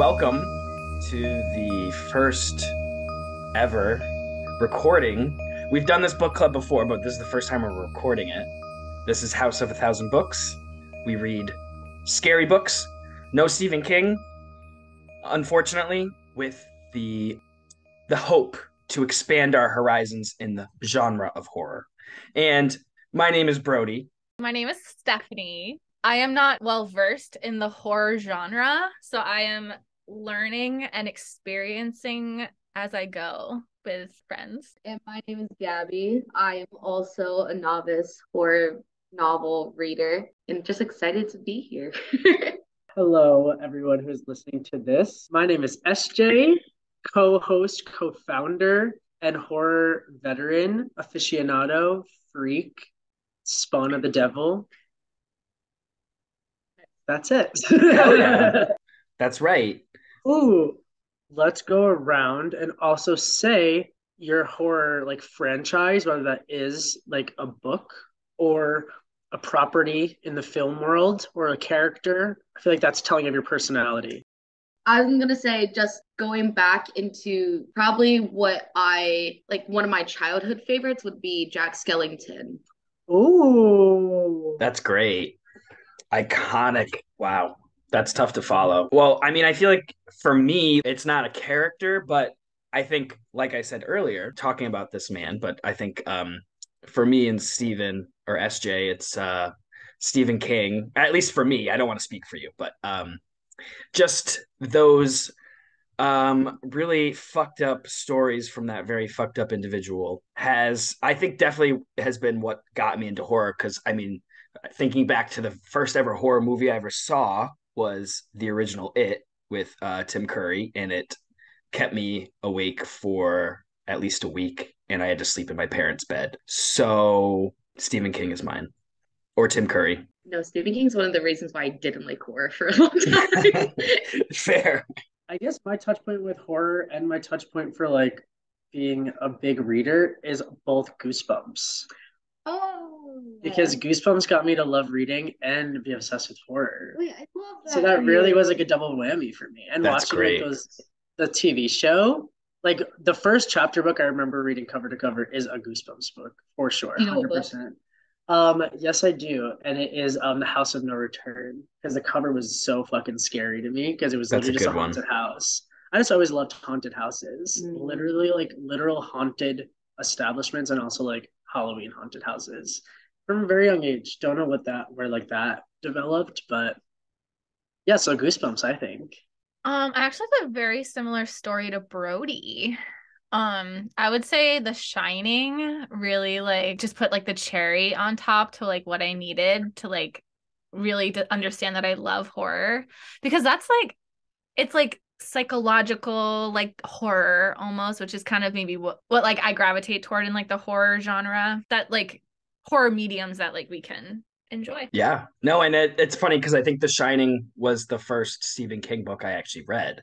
Welcome to the first ever recording. We've done this book club before, but this is the first time we're recording it. This is Houseof1000Books. We read scary books. No Stephen King, unfortunately, with the hope to expand our horizons in the genre of horror. And my name is Brody. My name is Stephanie. I am not well versed in the horror genre, so I am learning and experiencing as I go with friends. And my name is Gabby. I am also a novice horror novel reader and just excited to be here. Hello, everyone who's listening to this. My name is SJ, co-host, co-founder, and horror veteran, aficionado, freak, spawn of the devil. That's it. Oh, yeah. That's right. Ooh, let's go around and also say your horror franchise, whether that is a book or a property in the film world or a character. I feel like that's telling of your personality. I'm going to say, just going back into probably what I one of my childhood favorites would be Jack Skellington. Ooh. That's great. Iconic. Wow. That's tough to follow. Well, I mean, I feel like for me, it's not a character, but I think, like I said earlier, talking about this man, but I think for me and Stephen or SJ, it's Stephen King, at least for me. I don't want to speak for you, but just those really fucked up stories from that very fucked up individual has, I think, definitely has been what got me into horror. Because, I mean, thinking back to the first ever horror movie I ever saw was the original It with Tim Curry, and it kept me awake for at least a week, and I had to sleep in my parents' bed. So Stephen King is mine, or Tim Curry. No, Stephen King's one of the reasons why I didn't like horror for a long time. Fair. I guess my touch point with horror and my touch point for being a big reader is both Goosebumps. Oh, because Goosebumps got me to love reading and be obsessed with horror. Wait, I love that. So that really was a double whammy for me. And that's watching great. The TV show, the first chapter book I remember reading cover to cover is a Goosebumps book for sure, 100%. Yes, I do, and it is The House of No Return, because the cover was so fucking scary to me because it was literally just a haunted house. I just always loved haunted houses, literally literal haunted establishments, and also Halloween haunted houses from a very young age. Don't know where that developed, but yeah, so Goosebumps, I think. I actually have a very similar story to Brody. I would say The Shining really just put the cherry on top to what I needed to really to understand that I love horror, because that's it's psychological horror almost, which is kind of maybe what I gravitate toward in the horror genre, that horror mediums that we can enjoy. Yeah, no, and it's funny because I think The Shining was the first Stephen King book I actually read,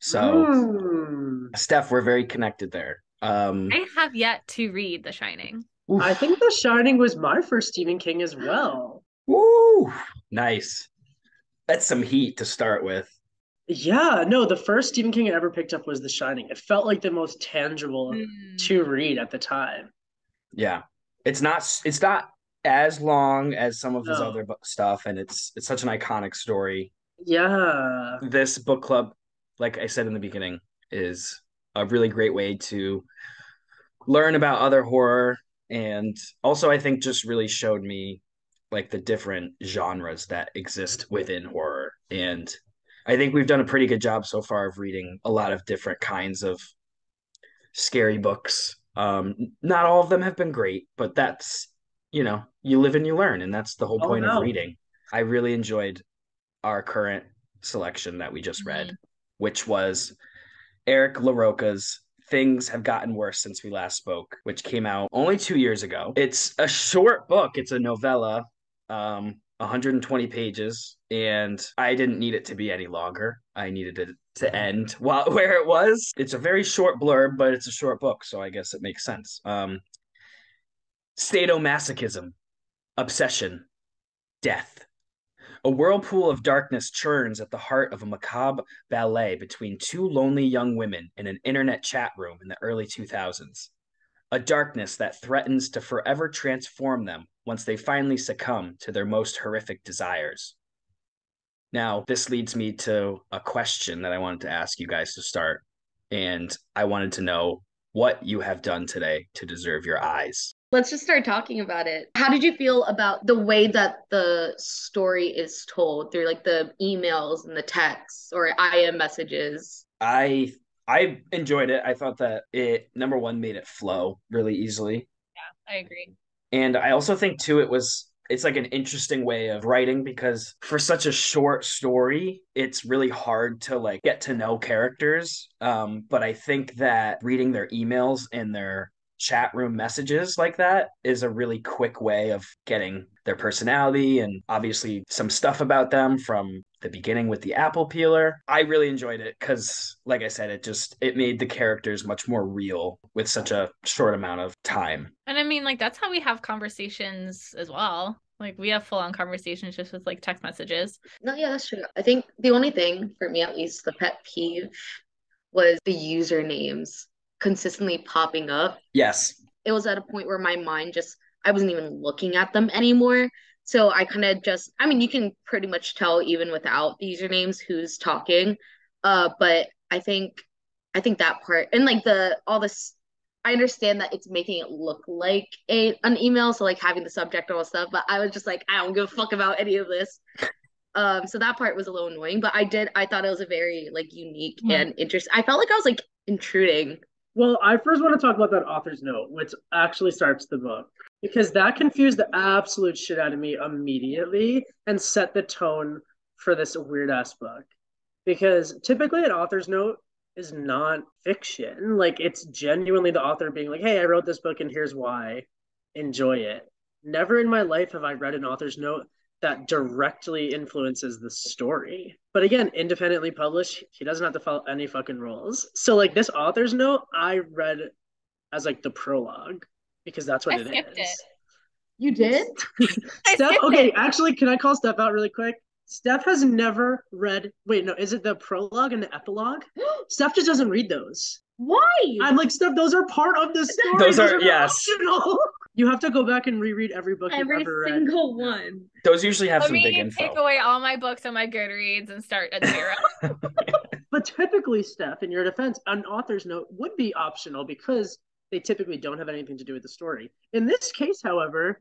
so Steph, we're very connected there. I have yet to read The Shining. Oof. I think The Shining was my first Stephen King as well. Woo! Nice. That's some heat to start with. Yeah, no, the first Stephen King I ever picked up was The Shining. It felt the most tangible to read at the time. Yeah, it's not as long as some of his other stuff, and it's such an iconic story. Yeah. This book club, like I said in the beginning, is a really great way to learn about other horror, and also I think just really showed me the different genres that exist within horror, and I think we've done a pretty good job so far of reading a lot of different kinds of scary books. Not all of them have been great, but that's, you live and you learn, and that's the whole point of reading. I really enjoyed our current selection that we just read, which was Eric LaRocca's Things Have Gotten Worse Since We Last Spoke, which came out only 2 years ago. It's a short book. It's a novella. 120 pages, and I didn't need it to be any longer. I needed it to end where it was. It's a very short blurb, but it's a short book, so I guess it makes sense. Sadomasochism, obsession, death. A whirlpool of darkness churns at the heart of a macabre ballet between two lonely young women in an internet chat room in the early 2000s. A darkness that threatens to forever transform them once they finally succumb to their most horrific desires. Now, this leads me to a question that I wanted to ask you guys to start. And I wanted to know what you have done today to deserve your eyes. Let's just start talking about it. How did you feel about the way that the story is told through like the emails and the texts or IM messages? I enjoyed it. I thought that it, number one, made it flow really easily. Yeah, I agree. And I also think too, it's like an interesting way of writing because for such a short story, it's really hard to like get to know characters. But I think that reading their emails and their chat room messages like that is a really quick way of getting their personality and obviously some stuff about them from the beginning with the apple peeler. I really enjoyed it because, like I said, it made the characters much more real with such a short amount of time. And I mean, like, that's how we have conversations as well. Like, we have full-on conversations just with, like, text messages. No, yeah, that's true. I think the only thing, for me at least, the pet peeve was the usernames consistently popping up. Yes. It was at a point where my mind just, I wasn't even looking at them anymore. So I kind of just, I mean, you can pretty much tell even without the usernames who's talking. But I think that part and like all this, I understand that it's making it look like an email. So like having the subject and all stuff, but I was just like, I don't give a fuck about any of this. So that part was a little annoying, but I thought it was a very like unique and interesting. I felt like I was like intruding. Well, I first want to talk about that author's note, which actually starts the book, because that confused the absolute shit out of me immediately and set the tone for this weird-ass book. Because typically an author's note is non-fiction. Like, it's genuinely the author being like, hey, I wrote this book and here's why. Enjoy it. Never in my life have I read an author's note that directly influences the story. But again, independently published, he doesn't have to follow any fucking rules. So like this author's note, I read as like the prologue because that's what it is. I skipped it. You did? Steph, okay, actually, can I call Steph out really quick? Steph has never read, wait, no, is it the prologue and the epilogue? Steph just doesn't read those. Why? I'm like, Steph, those are part of the story. Those are yes. Optional. You have to go back and reread every book you've ever read. Every single one. Those usually have some big info. Take away all my books on my Goodreads and start at zero. But typically, Steph, in your defense, an author's note would be optional because they typically don't have anything to do with the story. In this case, however,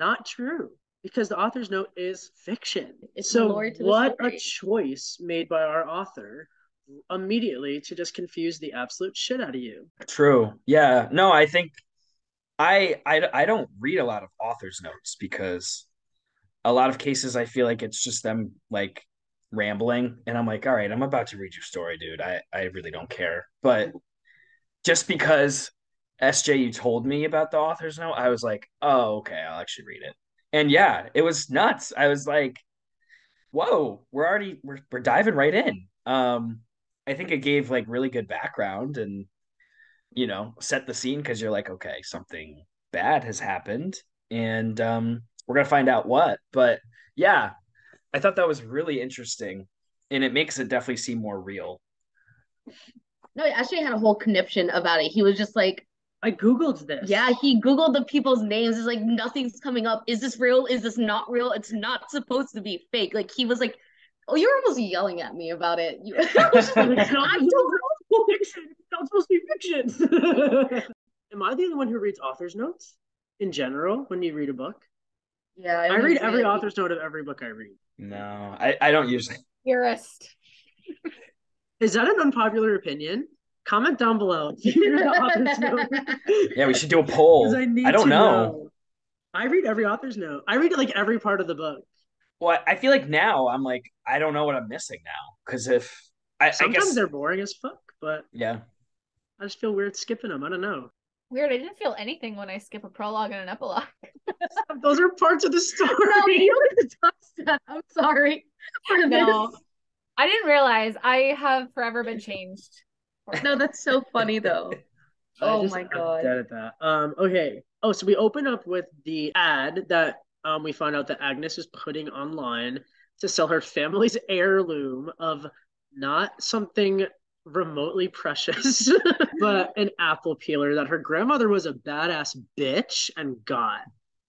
not true because the author's note is fiction. It's so lore to what the story. A choice made by our author immediately to just confuse the absolute shit out of you. True. Yeah. No, I think I don't read a lot of author's notes because a lot of cases I feel like it's just them like rambling and I'm like, all right, I'm about to read your story, dude. I really don't care. But just because SJ, you told me about the author's note, I was like, oh, okay, I'll actually read it. And yeah, it was nuts. I was like, whoa, we're diving right in. I think it gave like really good background and you know, set the scene because you're like, okay, something bad has happened and we're going to find out what. But yeah, I thought that was really interesting and it makes it definitely seem more real. No, he actually had a whole conniption about it. He was just like, I Googled this. Yeah, he Googled the people's names. It's like, nothing's coming up. Is this real? Is this not real? It's not supposed to be fake. Like, he was like, oh, you were almost yelling at me about it. I was just like, I don't know. Fiction. It's not supposed to be fiction. Am I the only one who reads author's notes in general when you read a book? Yeah, I read every author's note of every book I read. No, I don't usually. Purist. Is that an unpopular opinion? Comment down below. Yeah, we should do a poll. I don't know. I read every author's note. I read like every part of the book. Well, I feel like now I'm like, I don't know what I'm missing now because if sometimes I guess they're boring as fuck. But yeah, I just feel weird skipping them. I don't know. Weird. I didn't feel anything when I skip a prologue and an epilogue. Those are parts of the story. No, you don't have to talk, I'm sorry. No, I didn't realize I have forever been changed. No, that's so funny though. Oh my god. I'm dead at that. Okay. Oh, so we open up with the ad that we found out that Agnes is putting online to sell her family's heirloom of not something remotely precious, but an apple peeler that her grandmother was a badass bitch and got.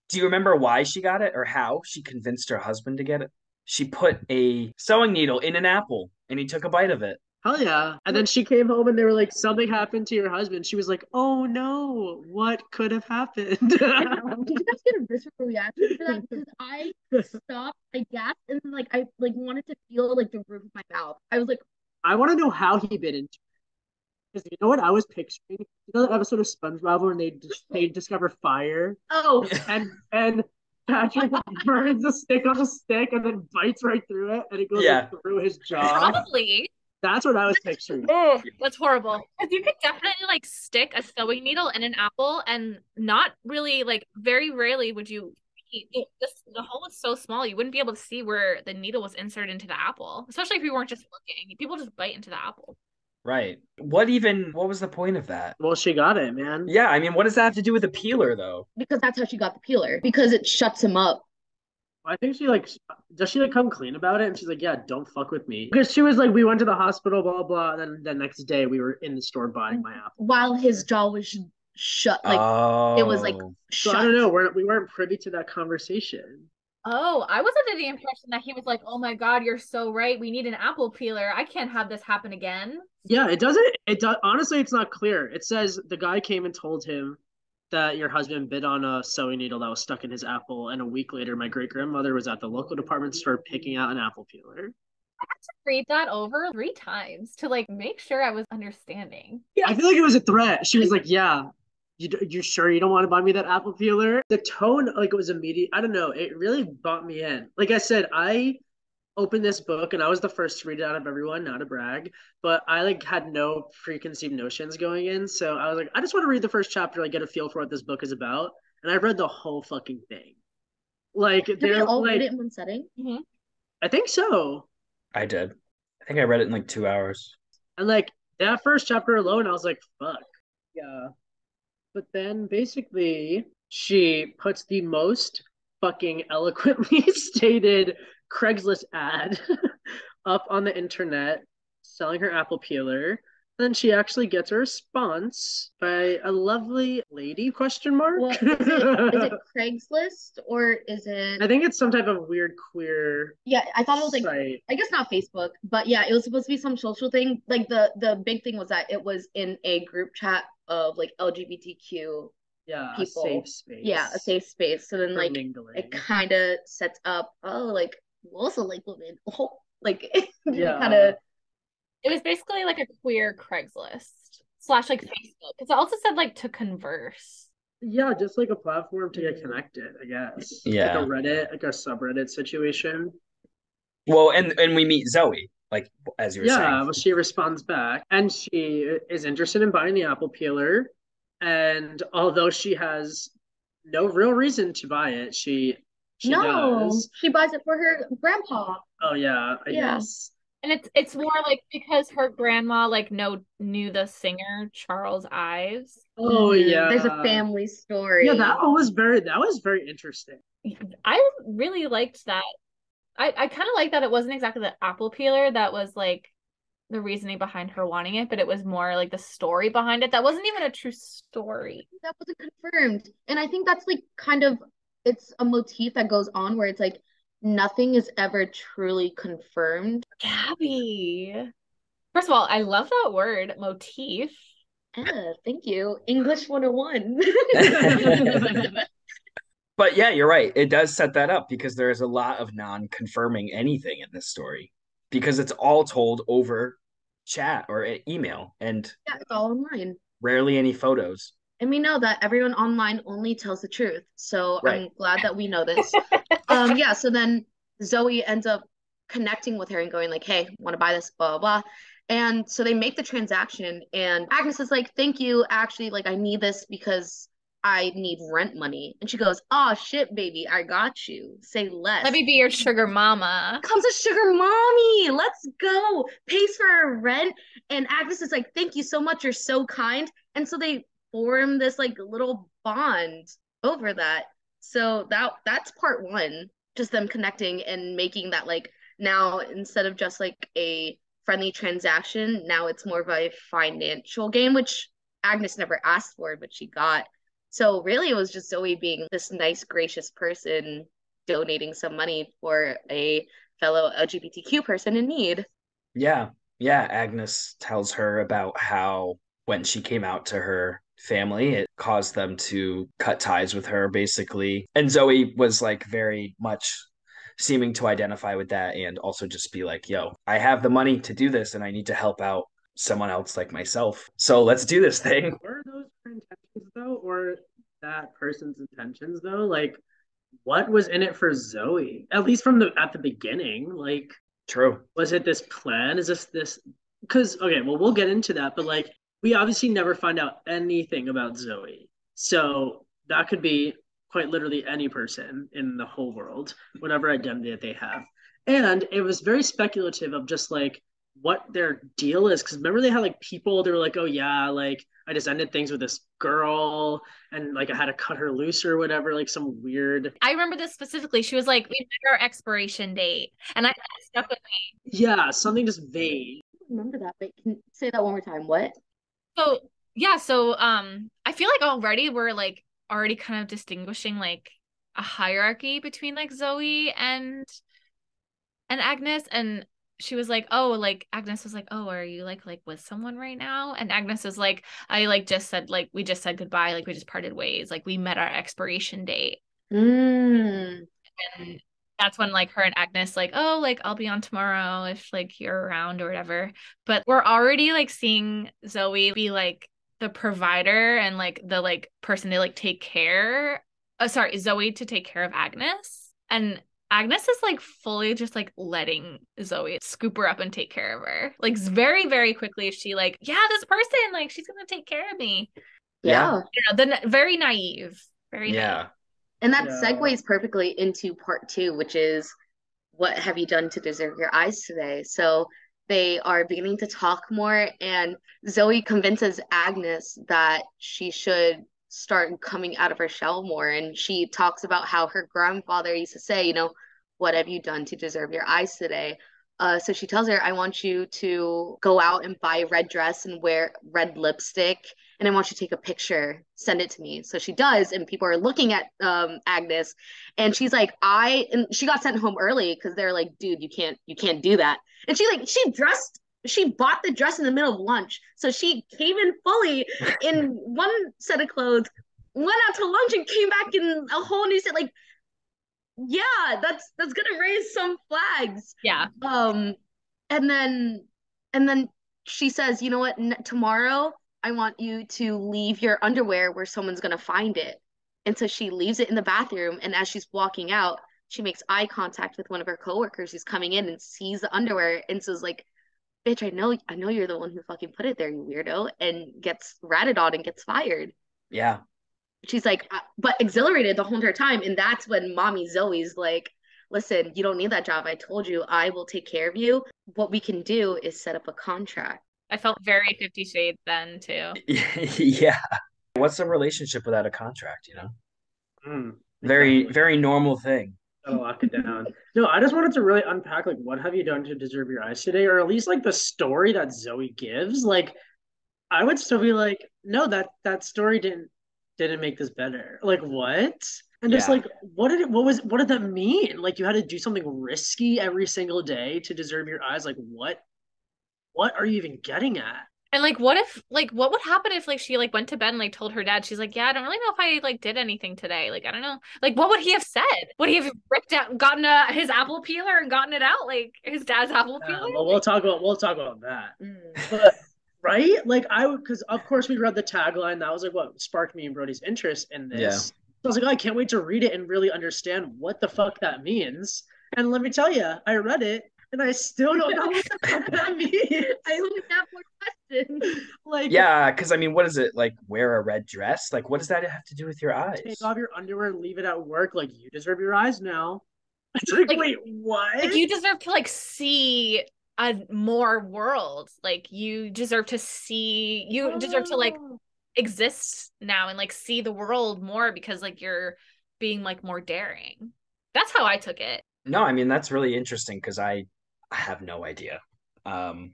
Do you remember why she got it or how she convinced her husband to get it? She put a sewing needle in an apple and he took a bite of it. Hell yeah. And then she came home and they were like, something happened to your husband. She was like, oh no, what could have happened? Did you guys get a visceral reaction to that? Because I stopped, I gasped, and then I wanted to feel like the roof of my mouth. I was like, I want to know how he bit into it. Because you know what I was picturing? You know that episode of SpongeBob when they discover fire? Oh. And Patrick burns a stick on a stick and then bites right through it and it goes through his jaw. Probably. That's what I was picturing. Oh, that's horrible. Because you could definitely stick a sewing needle in an apple and not really, very rarely would you eat. The hole was so small, you wouldn't be able to see where the needle was inserted into the apple, especially if you weren't just looking. People just bite into the apple. Right. What was the point of that? Well, she got it, man. Yeah, I mean, what does that have to do with the peeler, though? Because that's how she got the peeler, because it shuts him up. I think she, does she, come clean about it? And she's like, yeah, don't fuck with me. Because she was like, we went to the hospital, blah, blah, and then the next day we were in the store buying my apple. While his jaw was shut, It was, shut. So I don't know, we weren't privy to that conversation. Oh, I was under the impression that he was like, oh my God, you're so right. We need an apple peeler. I can't have this happen again. Yeah, it does. Honestly, it's not clear. It says the guy came and told him that your husband bit on a sewing needle that was stuck in his apple, and a week later, my great-grandmother was at the local department store picking out an apple peeler. I had to read that over 3 times to, make sure I was understanding. Yeah, I feel like it was a threat. She was like, yeah, you sure you don't want to buy me that apple peeler? The tone, it was immediate. I don't know. It really bought me in. Like I said, I opened this book, and I was the first to read it out of everyone, not to brag, but I had no preconceived notions going in, so I was like, I just want to read the first chapter, get a feel for what this book is about, and I read the whole fucking thing. Did we all read it in one setting? Mm-hmm. I think so. I did. I think I read it in 2 hours. And that first chapter alone, I was like, fuck. Yeah. But then basically, she puts the most fucking eloquently stated Craigslist ad up on the internet selling her apple peeler, and then she actually gets a response by a lovely lady ? Well, is it Craigslist or is it, I think it's some type of weird queer I thought it was site. I guess not Facebook, but yeah, it was supposed to be some social thing. The big thing was that it was in a group chat of LGBTQ people. A safe space. So then mingling. It kind of sets up also women. Oh, kind of. It was basically a queer Craigslist / Facebook. Because it also said to converse. Yeah, just a platform to get connected, I guess. Yeah, a Reddit, a subreddit situation. Well, and we meet Zoe, as you were saying. Yeah, well, she responds back, and she is interested in buying the apple peeler. And although she has no real reason to buy it, she does. She buys it for her grandpa. Oh yeah, I guess. And it's more because her grandma knew the singer Charles Ives. Oh yeah, there's a family story. Yeah, that was very interesting. I really liked that. I kind of liked that it wasn't exactly the apple peeler that was the reasoning behind her wanting it, but it was more the story behind it. That wasn't even a true story. That wasn't confirmed. And I think that's it's a motif that goes on where it's nothing is ever truly confirmed. Gabby. First of all, I love that word, motif. Ah, thank you. English 101. But yeah, you're right. It does set that up because there is a lot of non-confirming anything in this story. Because it's all told over chat or email, and it's all online. Rarely any photos. And we know that everyone online only tells the truth. So right. I'm glad that we know this. So then Zoe ends up connecting with her and going hey, want to buy this, blah, blah, blah. And so they make the transaction, and Agnes is thank you. Actually, I need this because I need rent money. And she goes, oh shit, baby, I got you. Say less. Let me be your sugar mama. Comes a sugar mommy. Let's go. Pays for our rent. And Agnes is thank you so much. You're so kind. And so they form this little bond over that. So that's part 1. Just them connecting and making that Now, instead of just like a friendly transaction, now it's more of a financial game, which Agnes never asked for, but she got. So really, it was just Zoe being this nice, gracious person donating some money for a fellow LGBTQ person in need. Yeah. Yeah. Agnes tells her about how when she came out to her family, it caused them to cut ties with her, basically. And Zoe was like very much seeming to identify with that and also just be like, yo, I have the money to do this and I need to help out someone else like myself. So let's do this thing. Were those her intentions though, or that person's intentions though? Like, what was in it for Zoe? At least from at the beginning, like, true. Was it this plan? Is this? Because, okay, well, we'll get into that, but like, we obviously never find out anything about Zoe. So that could be quite literally any person in the whole world, whatever identity that they have. And it was very speculative of just like what their deal is. Because remember they had like people, they were like, oh yeah, like I just ended things with this girl and like I had to cut her loose or whatever, like some weird. I remember this specifically. She was like, we met our expiration date. And that stuck with me. Yeah, something just vague. I don't remember that, but can you say that one more time? What? So yeah, I feel like already we're like already kind of distinguishing like a hierarchy between like Zoe and Agnes. And she was like, oh, like Agnes was like, oh, are you like with someone right now? And Agnes was like, I like just said, like we just said goodbye, like we just parted ways, like we met our expiration date. And that's when like her and Agnes like, oh, like I'll be on tomorrow if like you're around or whatever. But we're already like seeing Zoe be like the provider and like the like person to like take care. Oh, sorry, Zoe to take care of Agnes. And Agnes is like fully just like letting Zoe scoop her up and take care of her. Like very, very quickly, she like, yeah, this person, like she's gonna take care of me. Yeah. You know, then very naive. Very naive. And that segues perfectly into part two, which is what have you done to deserve your eyes today? So they are beginning to talk more, and Zoe convinces Agnes that she should start coming out of her shell more. And she talks about how her grandfather used to say, you know, what have you done to deserve your eyes today? So she tells her, I want you to go out and buy a red dress and wear red lipstick. And I want you to take a picture, send it to me. So she does. And people are looking at Agnes, and she's like, and she got sent home early because they're like, dude, you can't do that. And she bought the dress in the middle of lunch. So she came in fully in one set of clothes, went out to lunch and came back in a whole new set. Like, yeah, that's going to raise some flags. Yeah. And then she says, you know what, tomorrow I want you to leave your underwear where someone's going to find it. And so she leaves it in the bathroom. And as she's walking out, she makes eye contact with one of her coworkers who's coming in and sees the underwear. And so it's like, bitch, I know you're the one who fucking put it there, you weirdo, and gets ratted on and gets fired. Yeah. She's like, but exhilarated the whole entire time. And that's when mommy Zoe's like, listen, you don't need that job. I told you I will take care of you. What we can do is set up a contract. I felt very 50 Shades then too. Yeah. What's a relationship without a contract, you know? Very, very normal thing. Gotta lock it down. No, I just wanted to really unpack like what have you done to deserve your eyes today? Or at least like the story that Zoe gives. Like I would still be like, no, that story didn't make this better. Like what? And just like what did that mean? Like you had to do something risky every single day to deserve your eyes. Like what are you even getting at? And like, what if, like, what would happen if like she like went to bed and like told her dad, she's like, yeah, I don't really know if I like did anything today. Like, I don't know. Like, what would he have said? Would he have ripped out, gotten his apple peeler and gotten it out? Like his dad's apple peeler? Well, we'll talk about that. But, right? Like I would, because of course we read the tagline. That was like what sparked me and Brody's interest in this. Yeah. So I was like, oh, I can't wait to read it and really understand what the fuck that means. And let me tell you, I read it. And I still don't know what the fuck that means. I only have more questions. Like, yeah, because I mean, what is it? Like, wear a red dress? Like, what does that have to do with your eyes? Take off your underwear and leave it at work. Like, you deserve your eyes now. Like, wait, what? Like, you deserve to, like, see more world. Like, you deserve to see... You deserve to, like, exist now and, like, see the world more because, like, you're being, like, more daring. That's how I took it. No, I mean, that's really interesting because I have no idea. But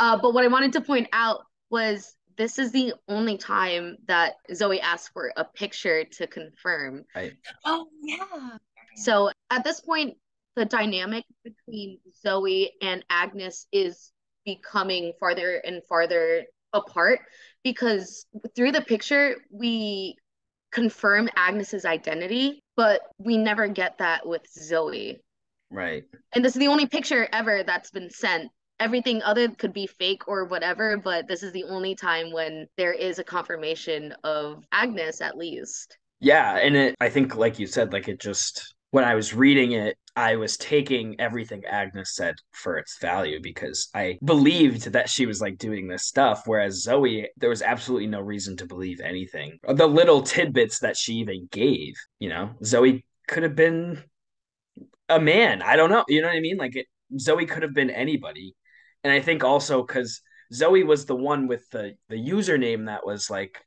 what I wanted to point out was this is the only time that Zoe asked for a picture to confirm. Right. Oh, yeah. So at this point, the dynamic between Zoe and Agnes is becoming farther and farther apart because through the picture, we confirm Agnes's identity, but we never get that with Zoe. Right. And this is the only picture ever that's been sent. Everything other could be fake or whatever, but this is the only time when there is a confirmation of Agnes, at least. Yeah, and I think, like you said, like it just, when I was reading it, I was taking everything Agnes said for its value because I believed that she was like doing this stuff, whereas Zoe, there was absolutely no reason to believe anything. The little tidbits that she even gave, you know, Zoe could have been a man. I don't know. You know what I mean? Like Zoe could have been anybody. And I think also because Zoe was the one with the username that was like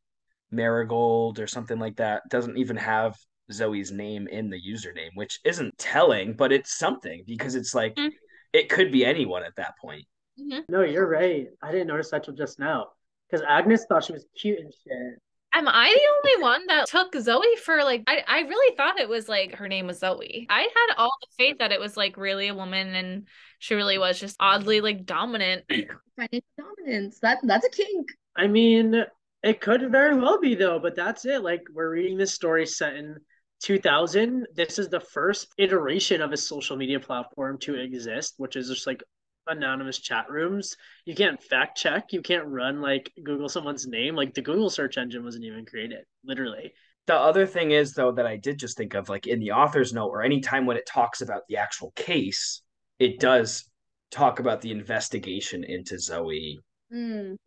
Marigold or something like that, doesn't even have Zoe's name in the username, which isn't telling, but it's something because it's like, mm-hmm. It could be anyone at that point. Mm-hmm. No, you're right. I didn't notice that till just now because Agnes thought she was cute and shit. Am I the only one that took Zoe for like, I really thought it was like her name was Zoe. I had all the faith that it was like really a woman and she really was just oddly like dominant. Financial dominance. That's a kink. I mean, it could very well be though, but that's it. Like we're reading this story set in 2000. This is the first iteration of a social media platform to exist, which is just like anonymous chat rooms. You can't fact check, you can't run like Google someone's name. Like the Google search engine wasn't even created, literally. The other thing is though that I did just think of, like in the author's note or any time when it talks about the actual case, it does talk about the investigation into Zoe,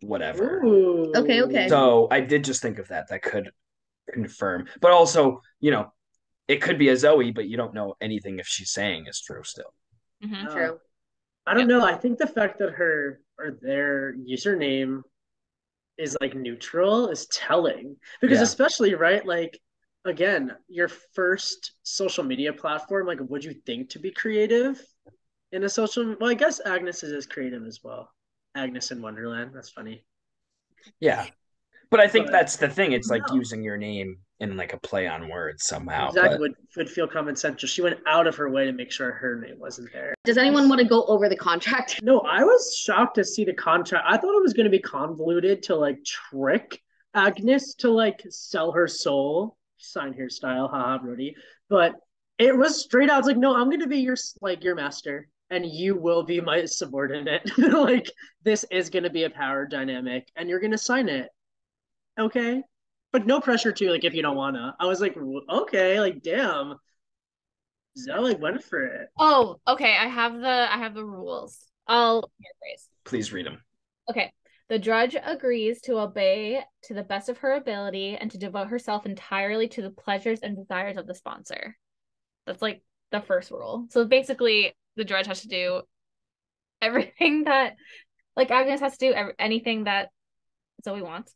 whatever. Ooh. Okay. So I did just think of that could confirm, but also, you know, it could be a Zoe, but you don't know anything if she's saying is true still. Mm-hmm. True. I don't know. I think the fact that her or their username is like neutral is telling because especially, right? Like, again, your first social media platform, like would you think to be creative in a social? Well, I guess Agnes is as creative as well. Agnes in Wonderland. That's funny. Yeah. But I think that's the thing. It's like using your name in like a play on words somehow. Exactly. Would feel common sense. She went out of her way to make sure her name wasn't there. Does anyone want to go over the contract? No, I was shocked to see the contract. I thought it was going to be convoluted to like trick Agnes to like sell her soul. Sign here style. Haha, Brody. But it was straight out. It's like, no, I'm going to be your master. And you will be my subordinate. Like, this is going to be a power dynamic. And you're going to sign it. Okay. But no pressure to, like, if you don't want to. I was like, okay, like, damn. Zoe went for it. Oh, okay. I have the rules. I'll paraphrase. Please read them. Okay. The judge agrees to obey to the best of her ability and to devote herself entirely to the pleasures and desires of the sponsor. That's, like, the first rule. So, basically, the judge has to do everything that, like, Agnes has to do anything that Zoe wants.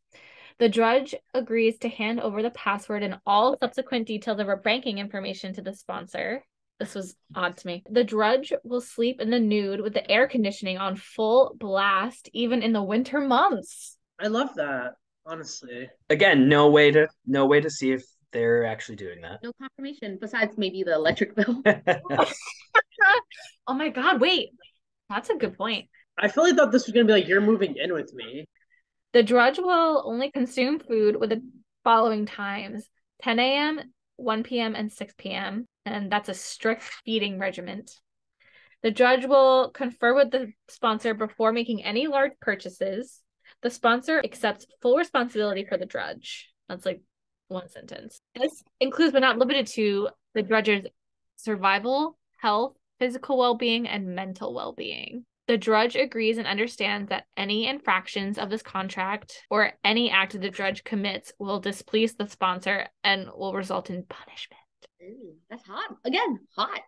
The judge agrees to hand over the password and all subsequent details of her banking information to the sponsor. This was odd to me. The judge will sleep in the nude with the air conditioning on full blast, even in the winter months. I love that, honestly. Again, no way to see if they're actually doing that. No confirmation, besides maybe the electric bill. Oh my god, wait. That's a good point. I fully thought this was going to be like, you're moving in with me. The drudge will only consume food with the following times: 10 a.m., 1 p.m., and 6 p.m., and that's a strict feeding regimen. The drudge will confer with the sponsor before making any large purchases. The sponsor accepts full responsibility for the drudge. That's like one sentence. This includes but not limited to the drudge's survival, health, physical well-being, and mental well-being. The drudge agrees and understands that any infractions of this contract or any act the drudge commits will displease the sponsor and will result in punishment. Ooh, that's hot. Again, hot.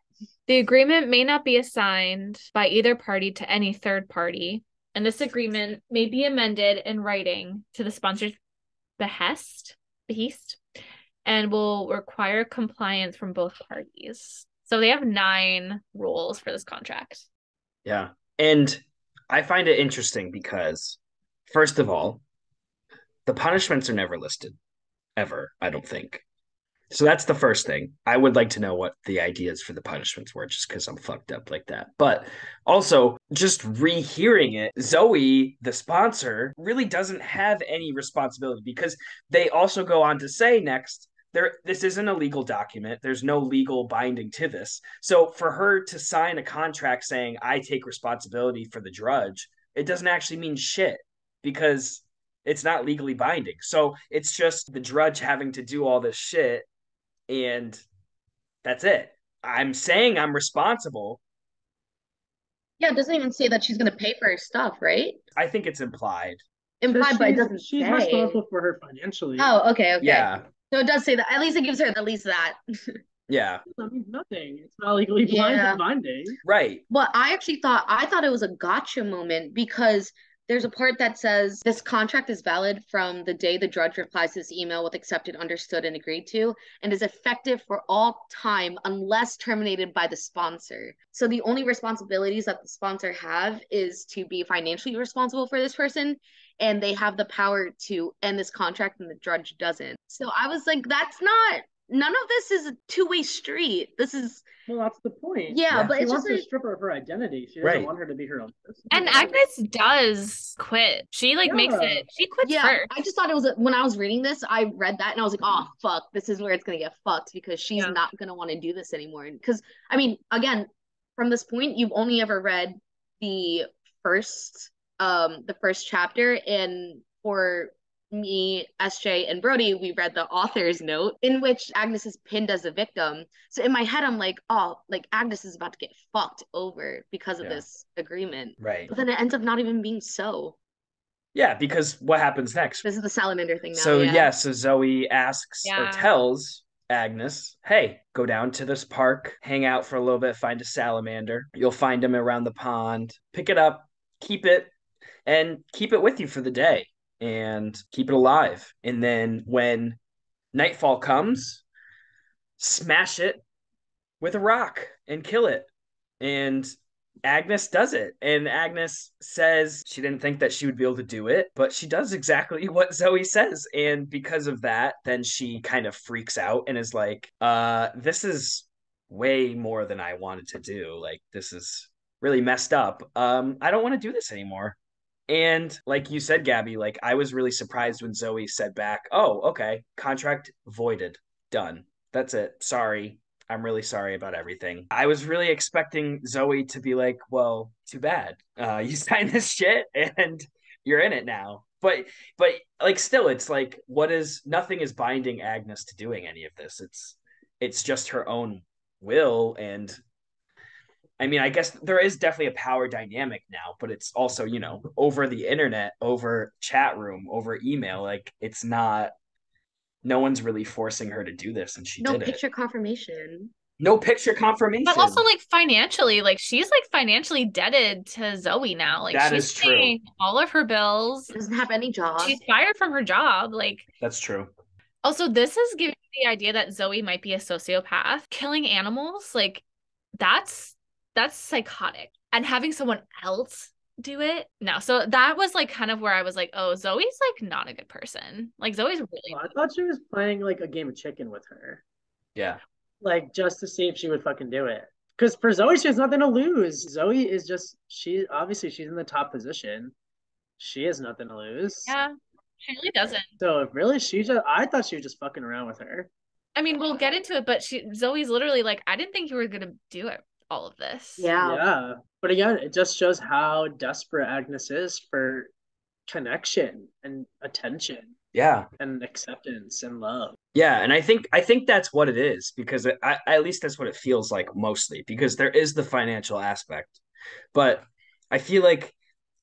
The agreement may not be assigned by either party to any third party, and this agreement may be amended in writing to the sponsor's behest and will require compliance from both parties. So they have 9 rules for this contract. Yeah. And I find it interesting because, first of all, the punishments are never listed, ever, I don't think. So that's the first thing. I would like to know what the ideas for the punishments were, just because I'm fucked up like that. But also, just rehearing it, Zoe, the sponsor, really doesn't have any responsibility, because they also go on to say next, this isn't a legal document. There's no legal binding to this. So for her to sign a contract saying, I take responsibility for the drudge, it doesn't actually mean shit, because it's not legally binding. So it's just the drudge having to do all this shit. And that's it. I'm saying I'm responsible. Yeah, it doesn't even say that she's going to pay for her stuff, right? I think it's implied. Implied, but it doesn't say. She's responsible for her financially. Oh, okay. Yeah. So it does say that. At least it gives her at least that. Yeah. That means nothing. It's not legally binding. Right. But I thought it was a gotcha moment, because there's a part that says this contract is valid from the day the drudge replies to this email with accepted, understood, and agreed to, and is effective for all time unless terminated by the sponsor. So the only responsibilities that the sponsor have is to be financially responsible for this person, and they have the power to end this contract, and the drudge doesn't. So I was like, none of this is a two-way street. This is... Well, that's the point. Yeah, but it's just... She wants to strip her of her identity. She doesn't want her to be her own person. And Agnes does quit. She, makes it... She quits first. I just thought it was... When I was reading this, I read that, and I was like, oh, fuck. This is where it's going to get fucked, because she's not going to want to do this anymore. Because, I mean, again, from this point, you've only ever read the first chapter, and for... me, SJ, and Brody, we read the author's note in which Agnes is pinned as a victim. So in my head, I'm like, oh, Agnes is about to get fucked over because of this agreement. Right. But then it ends up not even being so. Yeah, because what happens next? This is the salamander thing now. So so Zoe asks or tells Agnes, hey, go down to this park, hang out for a little bit, find a salamander. You'll find him around the pond. Pick it up, keep it, and keep it with you for the day. And keep it alive. And then when nightfall comes, smash it with a rock and kill it. And Agnes does it. And Agnes says she didn't think that she would be able to do it, but she does exactly what Zoe says. And because of that, then she kind of freaks out and is like, this is way more than I wanted to do. This is really messed up. I don't want to do this anymore. And like you said, Gabby, I was really surprised when Zoe said back, oh, okay, contract voided, done. That's it. Sorry. I'm really sorry about everything. I was really expecting Zoe to be like, well, too bad. You signed this shit and you're in it now. But still, it's nothing is binding Agnes to doing any of this. It's just her own will. And I mean, I guess there is definitely a power dynamic now, but it's also, over the internet, over chat room, over email, it's not, no one's really forcing her to do this. And she did it. No picture confirmation. But also financially, she's financially indebted to Zoe now. That she's is paying true. All of her bills. She doesn't have any job. She's fired from her job. That's true. Also, this is giving me the idea that Zoe might be a sociopath. Killing animals, that's psychotic, and having someone else do it now. So that was kind of where I was like, oh, Zoe's not a good person. Zoe's really. Well, I thought she was playing a game of chicken with her. Yeah. Just to see if she would fucking do it. Because for Zoe, she has nothing to lose. Zoe is she's in the top position. She has nothing to lose. Yeah, she really doesn't. So really, I thought she was just fucking around with her. I mean, we'll get into it, but Zoe's literally I didn't think you were gonna do it. All of this. Yeah. But again, it just shows how desperate Agnes is for connection and attention. Yeah. And acceptance and love. Yeah. And I think that's what it is, because at least that's what it feels like mostly, because there is the financial aspect. But I feel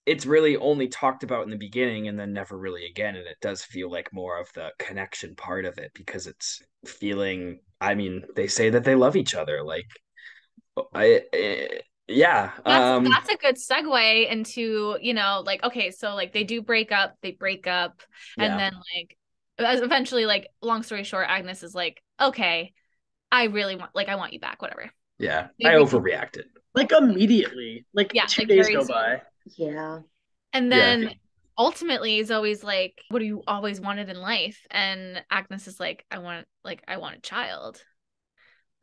it's really only talked about in the beginning and then never really again. And it does feel more of the connection part of it, because it's feeling, I mean, they say that they love each other. That's a good segue into okay, so they do break up and then eventually long story short, Agnes is okay, I really want I want you back, whatever, Yeah, I overreacted. Like immediately. Like yeah, 2 days go by. Yeah. And then ultimately is always like, what do you always wanted in life? And Agnes is like, I want a child.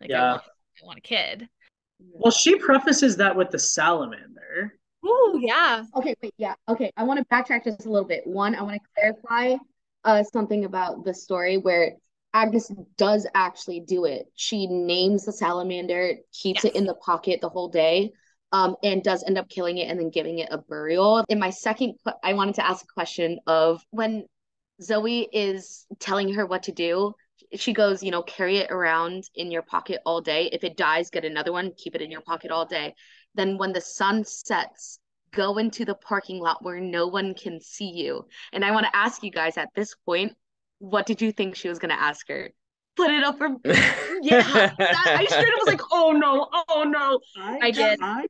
Like I want a kid. Well, she prefaces that with the salamander. Oh, yeah. Okay, wait, yeah. Okay, I want to backtrack just a little bit. One, I want to clarify something about the story where Agnes does actually do it. She names the salamander, keeps it in the pocket the whole day, and does end up killing it and then giving it a burial. In my second, I wanted to ask a question of when Zoe is telling her what to do, she goes, you know, carry it around in your pocket all day. If it dies, get another one, keep it in your pocket all day. Then when the sun sets, go into the parking lot where no one can see you. And I want to ask you guys at this point, what did you think she was going to ask her? Put it up for... Yeah. I straight up was like, oh no. I did. My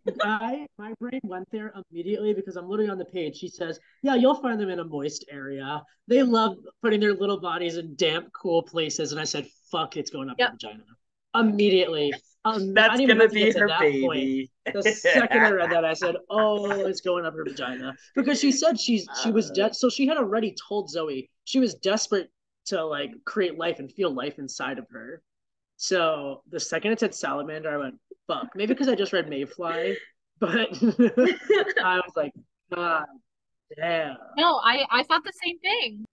brain went there immediately because I'm literally on the page. She says, yeah, you'll find them in a moist area. They love putting their little bodies in damp, cool places. And I said, fuck, it's going up her vagina. Immediately. That's going to be her baby. Point. The second I read that, I said, oh, it's going up her vagina. Because she said she was dead. So she had already told Zoe she was desperate to like create life and feel life inside of her. So the second it said salamander, I went, fuck. Maybe because I just read Mayfly, but I was like, God damn. No, I thought the same thing.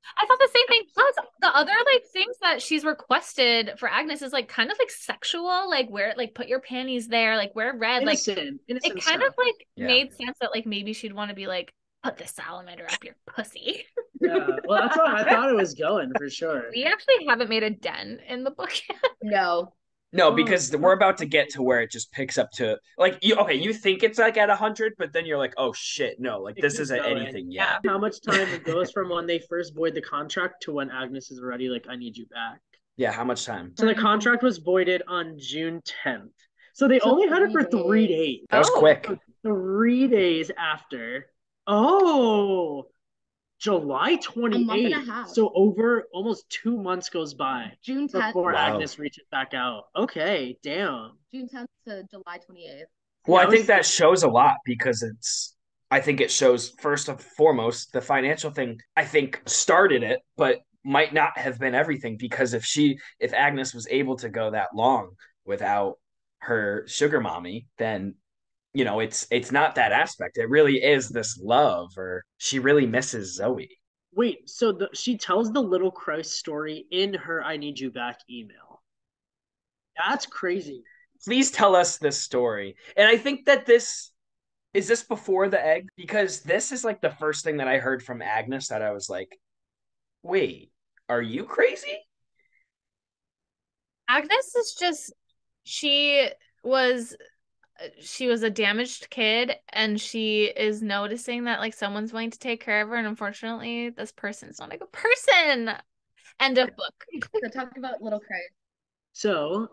Plus the other like things that she's requested for Agnes is like kind of like sexual, like wear, like put your panties there, like wear red. Innocent it kind stuff. Of like made sense that like maybe she'd want to be like, put the salamander up your pussy. Yeah, well, that's what I thought it was going, for sure. We actually haven't made a den in the book yet. No, because we're about to get to where it just picks up to, like, you think it's, like, at 100, but then you're like, oh, shit, no, like, this isn't anything yet. How much time it goes from when they first void the contract to when Agnes is already like, I need you back. Yeah, how much time? So the contract was voided on June 10th. So they only had it for 3 days. That was quick. 3 days after. Oh, July 28th. So over almost 2 months goes by. June 10th. Before Agnes reaches back out. Okay, damn. June 10th to July 28th. Well, yeah, I think that shows a lot because it shows first and foremost, the financial thing, I think, started it, but might not have been everything because if Agnes was able to go that long without her sugar mommy, then you know, it's not that aspect. It really is this love, or she really misses Zoe. Wait, so she tells the little Christ story in her I Need You Back email. That's crazy. Please tell us this story. And I think that this is before the egg? Because this is like the first thing that I heard from Agnes that I was like, wait, are you crazy? Agnes is just, she was a damaged kid and she is noticing that like someone's willing to take care of her, and unfortunately this person's not a good person. End of book. So talk about little Christ. So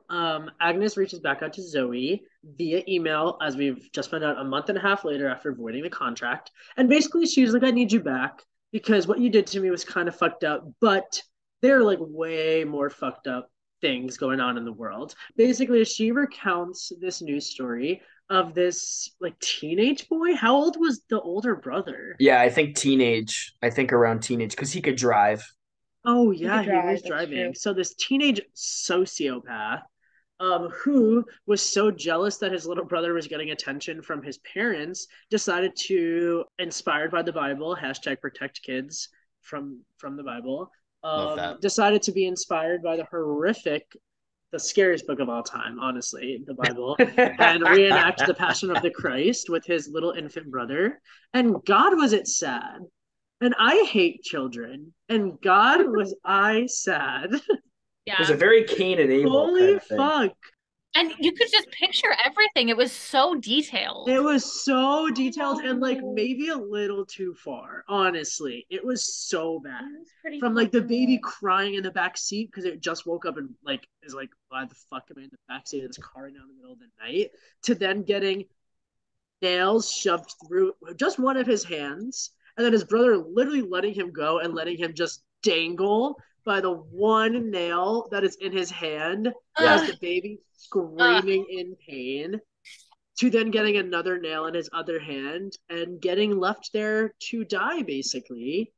Agnes reaches back out to Zoe via email, as we've just found out, a month and a half later after voiding the contract, and basically she was like, I need you back because what you did to me was kind of fucked up, but they're like way more fucked up things going on in the world. Basically, she recounts this news story of this like teenage boy. How old was the older brother? Yeah, I think teenage. I think around teenage because he could drive. Oh yeah, he was driving. So this teenage sociopath who was so jealous that his little brother was getting attention from his parents decided to, inspired by the Bible, #protect kids from the Bible, decided to be inspired by the scariest book of all time, honestly, the Bible, and reenact the Passion of the Christ with his little infant brother. And God, was it sad? And I hate children. And God, was I sad? Yeah. It was a very Cain and Abel. Holy fuck. And you could just picture everything. It was so detailed. And like maybe a little too far, honestly. It was so bad. It was pretty From like the baby crying in the backseat because it just woke up and like is like, why the fuck am I in the backseat of this car right now in the middle of the night? To then getting nails shoved through just one of his hands, and then his brother literally letting him go and letting him just dangle by the one nail that is in his hand as the baby screaming in pain, to then getting another nail in his other hand and getting left there to die, basically,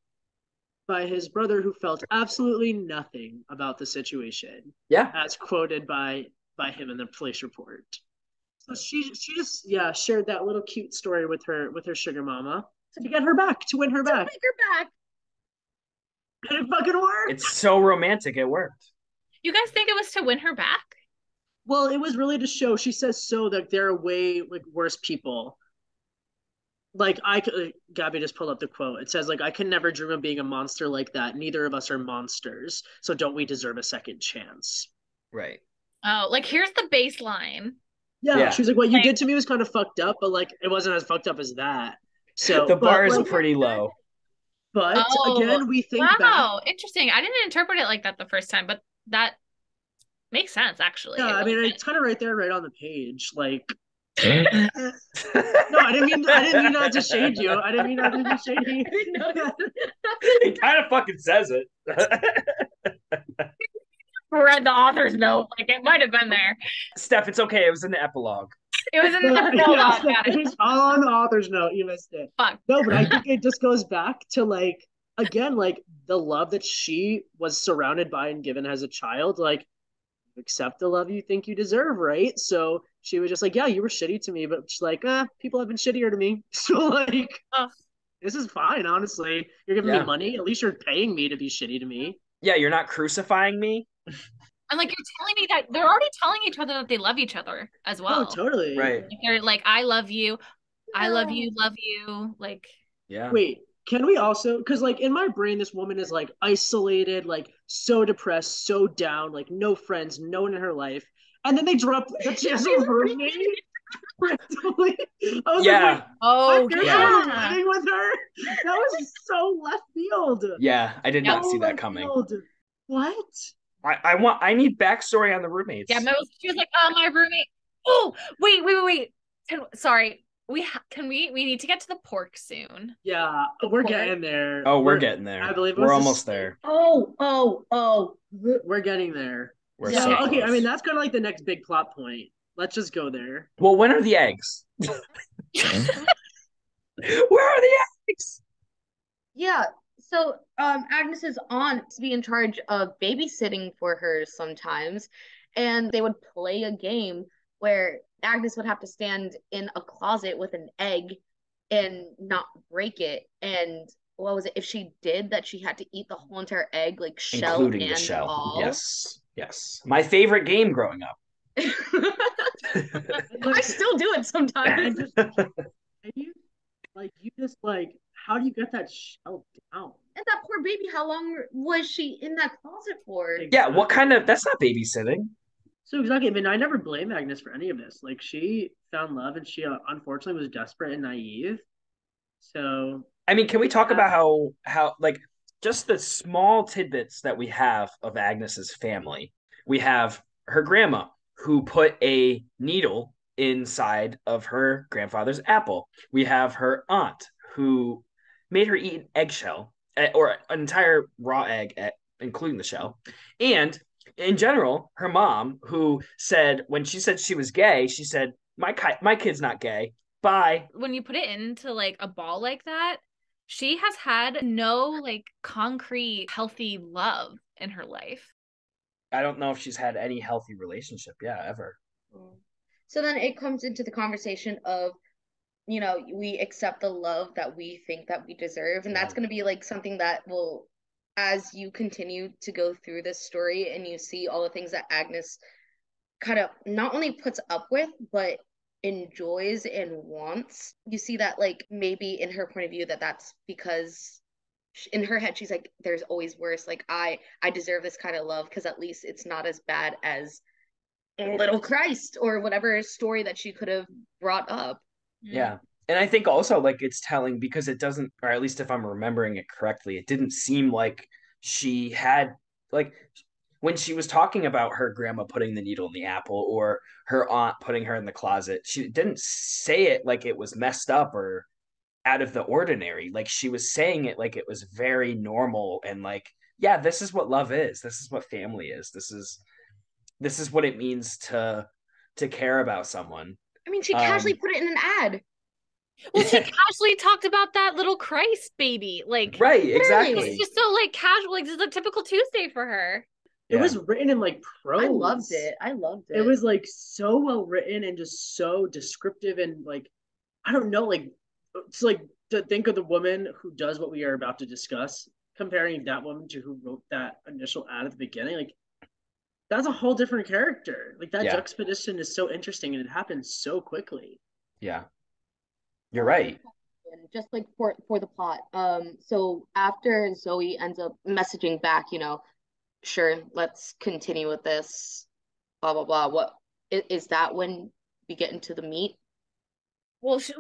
by his brother, who felt absolutely nothing about the situation. Yeah. As quoted by him in the police report. So she just, yeah, shared that little cute story with her sugar mama to get her back, to win her back. To make her back. And it fucking worked. It's so romantic. It worked. You guys think it was to win her back? Well, it was really to show, she says, so that there are way worse people. Like, I could, Gabby just pulled up the quote. It says, like, I can never dream of being a monster like that. Neither of us are monsters. So don't we deserve a second chance? Right. Oh, like, here's the baseline. Yeah. She was like, what you did to me was kind of fucked up, but like, it wasn't as fucked up as that. So the bar is pretty low. But again, we think that. Wow, interesting. I didn't interpret it like that the first time, but that makes sense, actually. Yeah, I mean, it's kind of right there, right on the page. Like, I didn't mean not to shade you. I didn't mean not to shade you. I didn't know that. It kind of fucking says it. Read the author's note. Like, it might have been there. Steph, it's okay. It was in the epilogue. It was in the epilogue. It was all on the author's note. You missed it. Fuck. No, but I think it just goes back to, like, again, like, the love that she was surrounded by and given as a child. Like, accept the love you think you deserve, right? So she was just like, yeah, you were shitty to me, but she's like, people have been shittier to me. So, like, this is fine, honestly. You're giving me money. At least you're paying me to be shitty to me. Yeah, you're not crucifying me. And, like, you're telling me that they're already telling each other that they love each other as well. Oh, totally. Right. Like, they're like, I love you. I love you. Like, yeah. Wait, can we also, because, like, in my brain, this woman is, like, isolated, like, so depressed, so down, like, no friends, no one in her life. And then they drop that she has a roommate. Randomly. I was like, oh, there's someone living with her. That was so left field. Yeah, I did not see that coming. What? I need backstory on the roommates. Yeah, she was like, oh, my roommate. Oh, wait. Sorry. We need to get to the pork soon. Yeah, we're getting there. Oh, we're getting there. I believe we're almost there. Oh. We're getting there. We're so close. Okay, I mean, that's kind of like the next big plot point. Let's just go there. Well, when are the eggs? Where are the eggs? Yeah. So Agnes's aunt used to be in charge of babysitting for her sometimes, and they would play a game where Agnes would have to stand in a closet with an egg and not break it. And what was it? If she did that, she had to eat the whole entire egg, like shell and all. Including the shell. Yes. My favorite game growing up. I still do it sometimes. How do you get that shell down? And that poor baby, how long was she in that closet for? Exactly. Yeah, what kind of... That's not babysitting. So exactly. I mean, I never blame Agnes for any of this. Like, she found love and she unfortunately was desperate and naive. So... I mean, can we talk about how like, just the small tidbits that we have of Agnes's family? We have her grandma, who put a needle inside of her grandfather's apple. We have her aunt, who made her eat an eggshell, or an entire raw egg, including the shell. And in general, her mom, who said, when she said she was gay, she said, my kid's not gay. Bye. When you put it into like a ball like that, she has had no like concrete, healthy love in her life. I don't know if she's had any healthy relationship. Yeah, ever. So then it comes into the conversation of, you know, we accept the love that we think that we deserve. And that's going to be like something that will, as you continue to go through this story and you see all the things that Agnes kind of not only puts up with, but enjoys and wants, you see that like maybe in her point of view that's because in her head, she's like, there's always worse. Like I deserve this kind of love because at least it's not as bad as Little Christ or whatever story that she could have brought up. Yeah. And I think also like it's telling because it doesn't, or at least if I'm remembering it correctly, it didn't seem like she had, like when she was talking about her grandma putting the needle in the apple or her aunt putting her in the closet, she didn't say it like it was messed up or out of the ordinary. Like she was saying it like it was very normal and like yeah, this is what love is. This is what family is. This is what it means to care about someone. I mean, she casually put it in an ad. Well, she casually talked about that little Christ baby. Like, right, exactly. It's just so like casual. Like, this is a typical Tuesday for her. Yeah. It was written in like prose. I loved it. It was like so well written and just so descriptive and like, I don't know, like it's like to think of the woman who does what we are about to discuss, comparing that woman to who wrote that initial ad at the beginning, like that's a whole different character. Like that juxtaposition is so interesting and it happens so quickly. Yeah, you're right. Just like for the plot. So after Zoe ends up messaging back, you know, sure, let's continue with this, blah, blah, blah. What is that when we get into the meat? Well, she's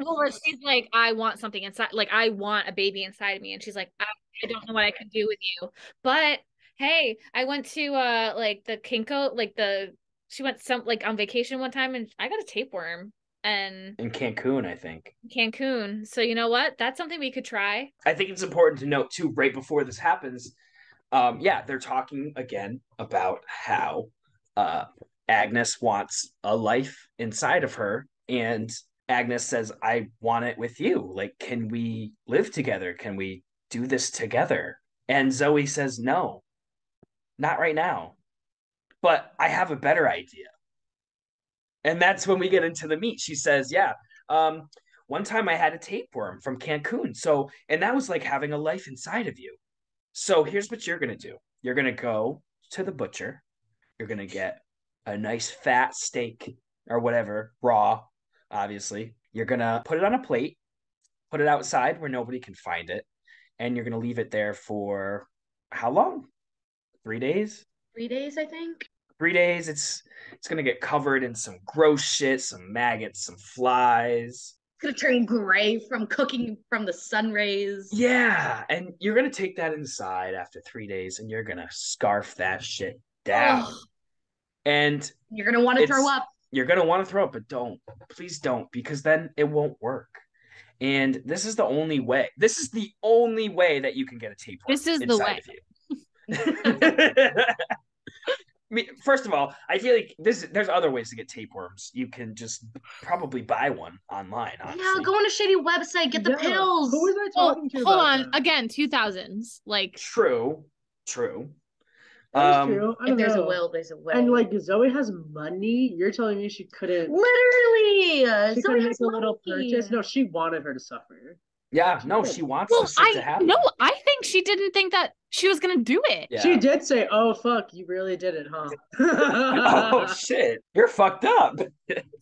like, I want something inside. Like, I want a baby inside of me. And she's like, I don't know what I can do with you. But hey, I went to like the Kinko, like the, she went some like on vacation one time and I got a tapeworm. And in Cancun, I think. Cancun. So you know what? That's something we could try. I think it's important to note too, right before this happens, they're talking again about how Agnes wants a life inside of her, and Agnes says, I want it with you. Like, can we live together? Can we do this together? And Zoe says, no, not right now, but I have a better idea. And that's when we get into the meat. She says, one time I had a tapeworm from Cancun. So, and that was like having a life inside of you. So here's what you're going to do. You're going to go to the butcher. You're going to get a nice fat steak or whatever, raw, obviously. You're going to put it on a plate, put it outside where nobody can find it. And you're going to leave it there for how long? 3 days? 3 days, I think. 3 days. It's going to get covered in some gross shit, some maggots, some flies. Gonna turn gray from cooking from the sun rays. Yeah, and you're gonna take that inside after 3 days and you're gonna scarf that shit down. Ugh. And you're gonna want to throw up. You're gonna want to throw up, but don't. Please don't, because then it won't work. And this is the only way. This is the only way that you can get a tapeworm. This is the way. I mean, first of all, I feel like there's other ways to get tapeworms. You can just probably buy one online, honestly. Yeah, go on a shady website, get the pills. Who was I talking to? Hold on, that? Again, 2000s. Like true. True. If there's a will, there's a way. And like Zoe has money. You're telling me she couldn't? Literally, she couldn't make a little purchase. No, she wanted her to suffer. Yeah, no, she wants this shit to happen. No, I think she didn't think that she was going to do it. Yeah. She did say, oh, fuck, you really did it, huh? Oh, shit, you're fucked up.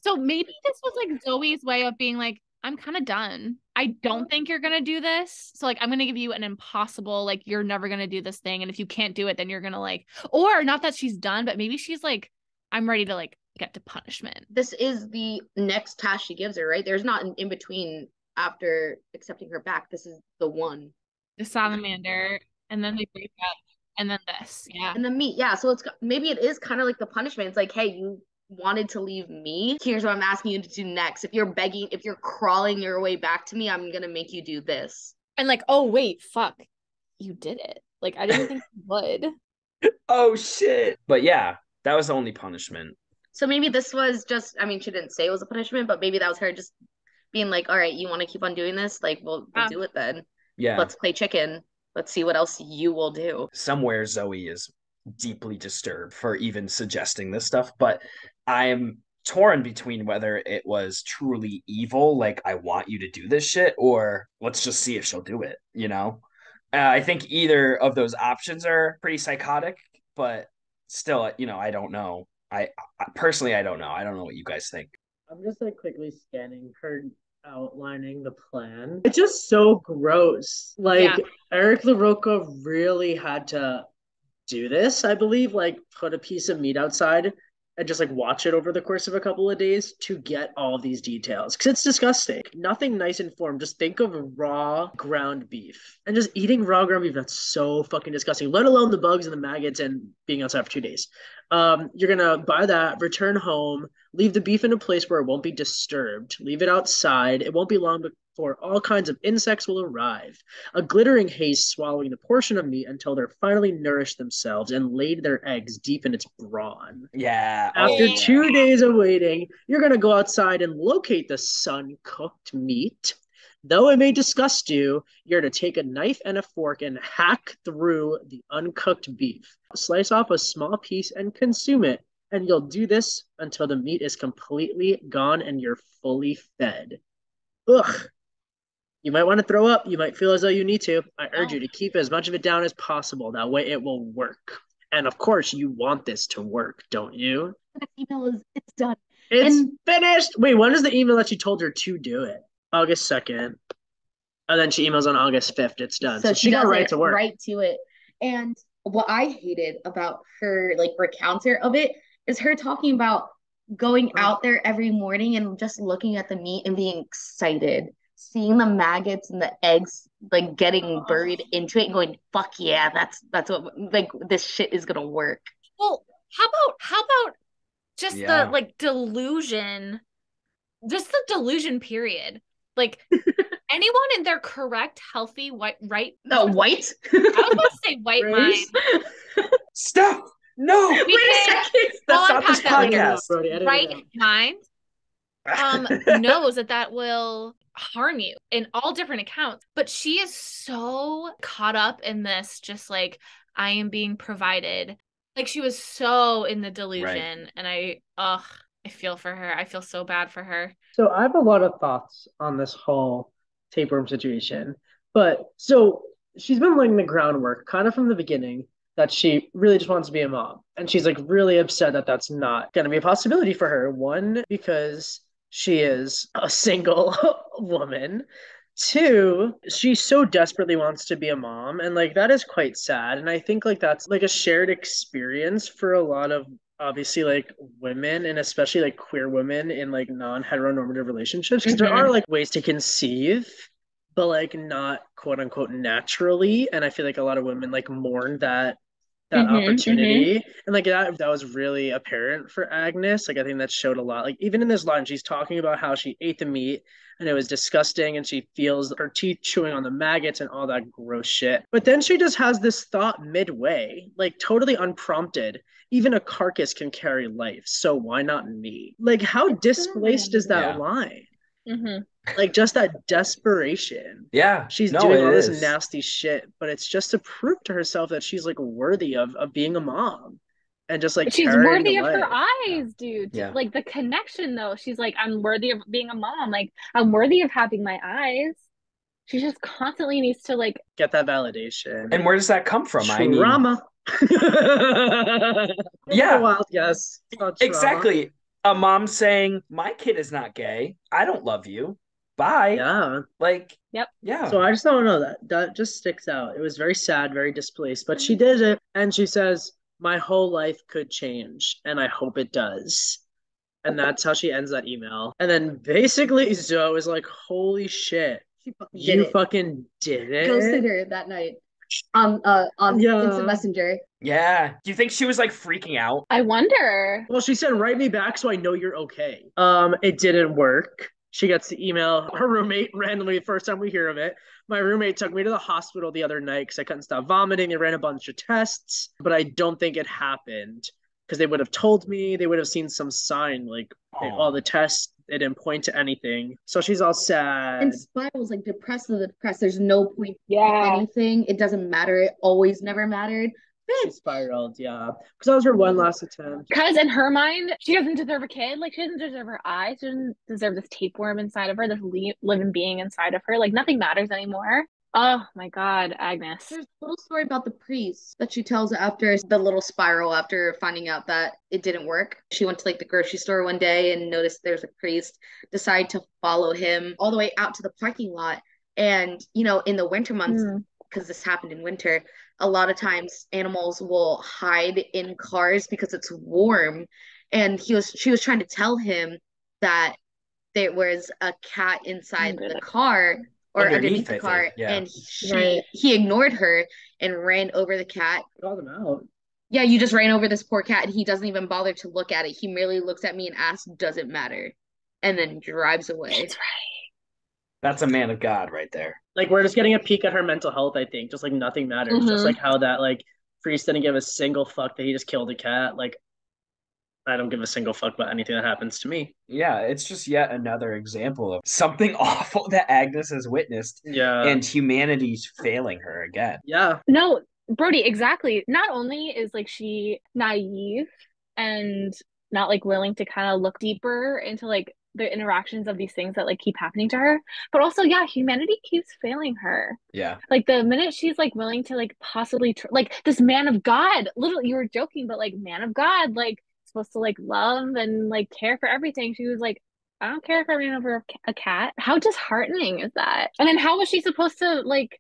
So maybe this was like Zoe's way of being like, I'm kind of done. I don't think you're going to do this. So like, I'm going to give you an impossible, like, you're never going to do this thing. And if you can't do it, then you're going to like, or not that she's done, but maybe she's like, I'm ready to like get to punishment. This is the next task she gives her, right? There's not an in-between. After accepting her back, this is the one. The salamander, and then they break up, and then this, yeah. And the meat, yeah. So it's maybe it is kind of like the punishment. It's like, hey, you wanted to leave me. Here's what I'm asking you to do next. If you're begging, if you're crawling your way back to me, I'm gonna make you do this. And like, oh wait, fuck, you did it. Like I didn't think you would. Oh shit. But yeah, that was the only punishment. So maybe this was just. I mean, she didn't say it was a punishment, but maybe that was her just. Being like, all right, you want to keep on doing this? Like, we'll do it then. Yeah. Let's play chicken. Let's see what else you will do. Somewhere Zoe is deeply disturbed for even suggesting this stuff, but I'm torn between whether it was truly evil, like, I want you to do this shit, or let's just see if she'll do it, you know? I think either of those options are pretty psychotic, but still, you know, I don't know. I personally, I don't know. I don't know what you guys think. I'm just like quickly scanning her outlining the plan. It's just so gross. Like Eric LaRocca really had to do this, I believe, like put a piece of meat outside and just like watch it over the course of a couple of days to get all these details. Cause it's disgusting. Nothing nice and formed. Just think of raw ground beef and just eating raw ground beef. That's so fucking disgusting, let alone the bugs and the maggots and being outside for 2 days. You're going to buy that, return home, leave the beef in a place where it won't be disturbed, leave it outside. It won't be long for all kinds of insects will arrive, a glittering haze swallowing the portion of meat until they're finally nourished themselves and laid their eggs deep in its brawn. Yeah. After 2 days of waiting, you're going to go outside and locate the sun-cooked meat. Though it may disgust you, you're to take a knife and a fork and hack through the uncooked beef. Slice off a small piece and consume it, and you'll do this until the meat is completely gone and you're fully fed. Ugh. You might want to throw up. You might feel as though you need to. I urge you to keep as much of it down as possible. That way it will work. And of course, you want this to work, don't you? The email is, it's done. It's finished. Wait, when is the email that you told her to do it? August 2nd. And then she emails on August 5th. It's done. So she got right to work. Right to it. And what I hated about her like recounter of it is her talking about going out there every morning and just looking at the meat and being excited, seeing the maggots and the eggs like getting buried into it and going, fuck yeah, that's what, like, this shit is gonna work. Well, how about just the like delusion, just the delusion period, like anyone in their correct healthy white I was about to say white mind. Stop. No, we That's not this podcast. Right mind knows that will harm you in all different accounts. But she is so caught up in this, just like, I am being provided. Like, she was so in the delusion. Right. And I feel for her. I feel so bad for her. So I have a lot of thoughts on this whole tapeworm situation. But so she's been laying the groundwork kind of from the beginning that she really just wants to be a mom. And she's like really upset that that's not going to be a possibility for her. One, because she is a single woman. Two, she so desperately wants to be a mom. And like, that is quite sad. And I think like that's like a shared experience for a lot of obviously like women, and especially like queer women in like non-heteronormative relationships. Because there are like ways to conceive, but like not quote unquote naturally. And I feel like a lot of women like mourn that opportunity. And like that was really apparent for Agnes. Like, I think that showed a lot. Like, even in this line, she's talking about how she ate the meat and it was disgusting and she feels her teeth chewing on the maggots and all that gross shit. But then she just has this thought midway, like totally unprompted. Even a carcass can carry life, so why not me? Like, how displaced is that line? Like, just that desperation. Yeah. She's doing all this nasty shit, but it's just to prove to herself that she's like worthy of being a mom. And just like, she's worthy of her eyes, dude. Yeah. Like, the connection though. She's like, I'm worthy of being a mom. Like, I'm worthy of having my eyes. She just constantly needs to like get that validation. And where does that come from? Trauma. Yeah. Wild guess. Exactly. A mom saying, my kid is not gay. I don't love you. Bye. Yeah. Like, yep. Yeah. So I just don't know. That just sticks out. It was very sad, very displaced. But she did it. And she says, my whole life could change. And I hope it does. And that's how she ends that email. And then basically Zoe is like, holy shit. You fucking did it. Ghosted her that night. On Instant Messenger. Yeah. Do you think she was like freaking out? I wonder. Well, she said, write me back so I know you're okay. It didn't work. She gets the email. Her roommate randomly, the first time we hear of it, my roommate took me to the hospital the other night because I couldn't stop vomiting. They ran a bunch of tests, but I don't think it happened because they would have told me. They would have seen some sign, like all the tests. It didn't point to anything. So she's all sad. And spirals, like, depressed of the depressed. There's no point to anything. It doesn't matter. It always never mattered. She spiraled, yeah. Because that was her one last attempt. Because in her mind, she doesn't deserve a kid. Like, she doesn't deserve her eyes. She doesn't deserve this tapeworm inside of her, this living being inside of her. Like, nothing matters anymore. Oh, my God, Agnes. There's a little story about the priest that she tells after the little spiral, after finding out that it didn't work. She went to, like, the grocery store one day and noticed there's a priest, decided to follow him all the way out to the parking lot. And, you know, in the winter months, because this happened in winter, a lot of times animals will hide in cars because it's warm. And she was trying to tell him that there was a cat inside the car. Or underneath the car, and he ignored her and ran over the cat. Called him out. Yeah, you just ran over this poor cat, and he doesn't even bother to look at it. He merely looks at me and asks, "Does it matter?" And then drives away. That's right. That's a man of God right there. Like, we're just getting a peek at her mental health, I think. Just, like, nothing matters. Mm-hmm. Just, like, how that, like, priest didn't give a single fuck that he just killed a cat. Like, I don't give a single fuck about anything that happens to me. Yeah, it's just yet another example of something awful that Agnes has witnessed. Yeah. And humanity's failing her again. Yeah. No, Brody, exactly. Not only is, like, she naive and not, like, willing to kind of look deeper into, like, the interactions of these things that, like, keep happening to her, but also, yeah, humanity keeps failing her. Yeah, like, the minute she's, like, willing to, like, possibly like, this man of God, literally, you were joking, but, like, man of God, like, supposed to, like, love and, like, care for everything, she was like, I don't care if I ran over a cat. How disheartening is that? And then how was she supposed to, like,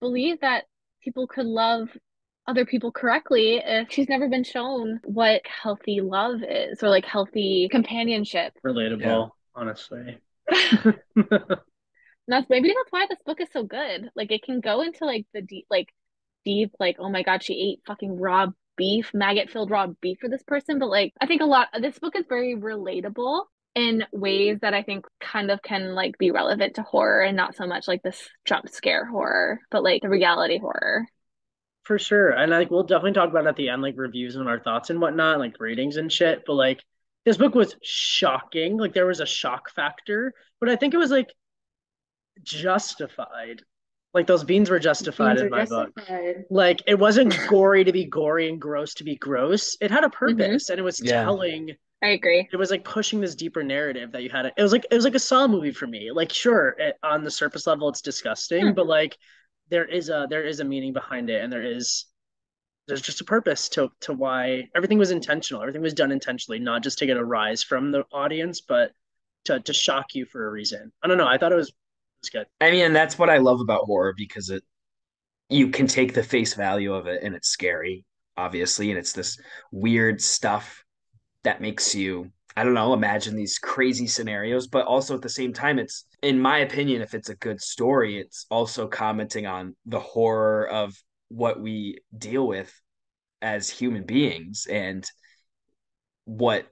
believe that people could love other people correctly if she's never been shown what healthy love is, or, like, healthy companionship? Relatable, yeah. Honestly. Maybe that's why this book is so good. Like, it can go into, like, the deep, like, oh my God, she ate fucking raw beef, maggot-filled raw beef for this person. But, like, I think this book is very relatable in ways that I think kind of can, like, be relevant to horror, and not so much, like, this jump scare horror, but, like, the reality horror. For sure. And, like, we'll definitely talk about it at the end, like, reviews and our thoughts and whatnot, like, ratings and shit. But, like, this book was shocking. Like, there was a shock factor, but I think it was, like, justified. Like, those beans were justified in my book. Like, it wasn't gory to be gory and gross to be gross. It had a purpose, and it was telling. I agree. It was, like, pushing this deeper narrative that you had. It was like a Saw movie for me. Like, sure, on the surface level, it's disgusting, but, like, there is a meaning behind it, and there's just a purpose to why everything was intentional. Everything was done intentionally, not just to get a rise from the audience, but to shock you for a reason. I don't know. I thought it was good. I mean, and that's what I love about horror, because you can take the face value of it, and it's scary, obviously, and it's this weird stuff that makes you, I don't know, imagine these crazy scenarios, but also at the same time, it's, in my opinion, if it's a good story, it's also commenting on the horror of what we deal with as human beings, and what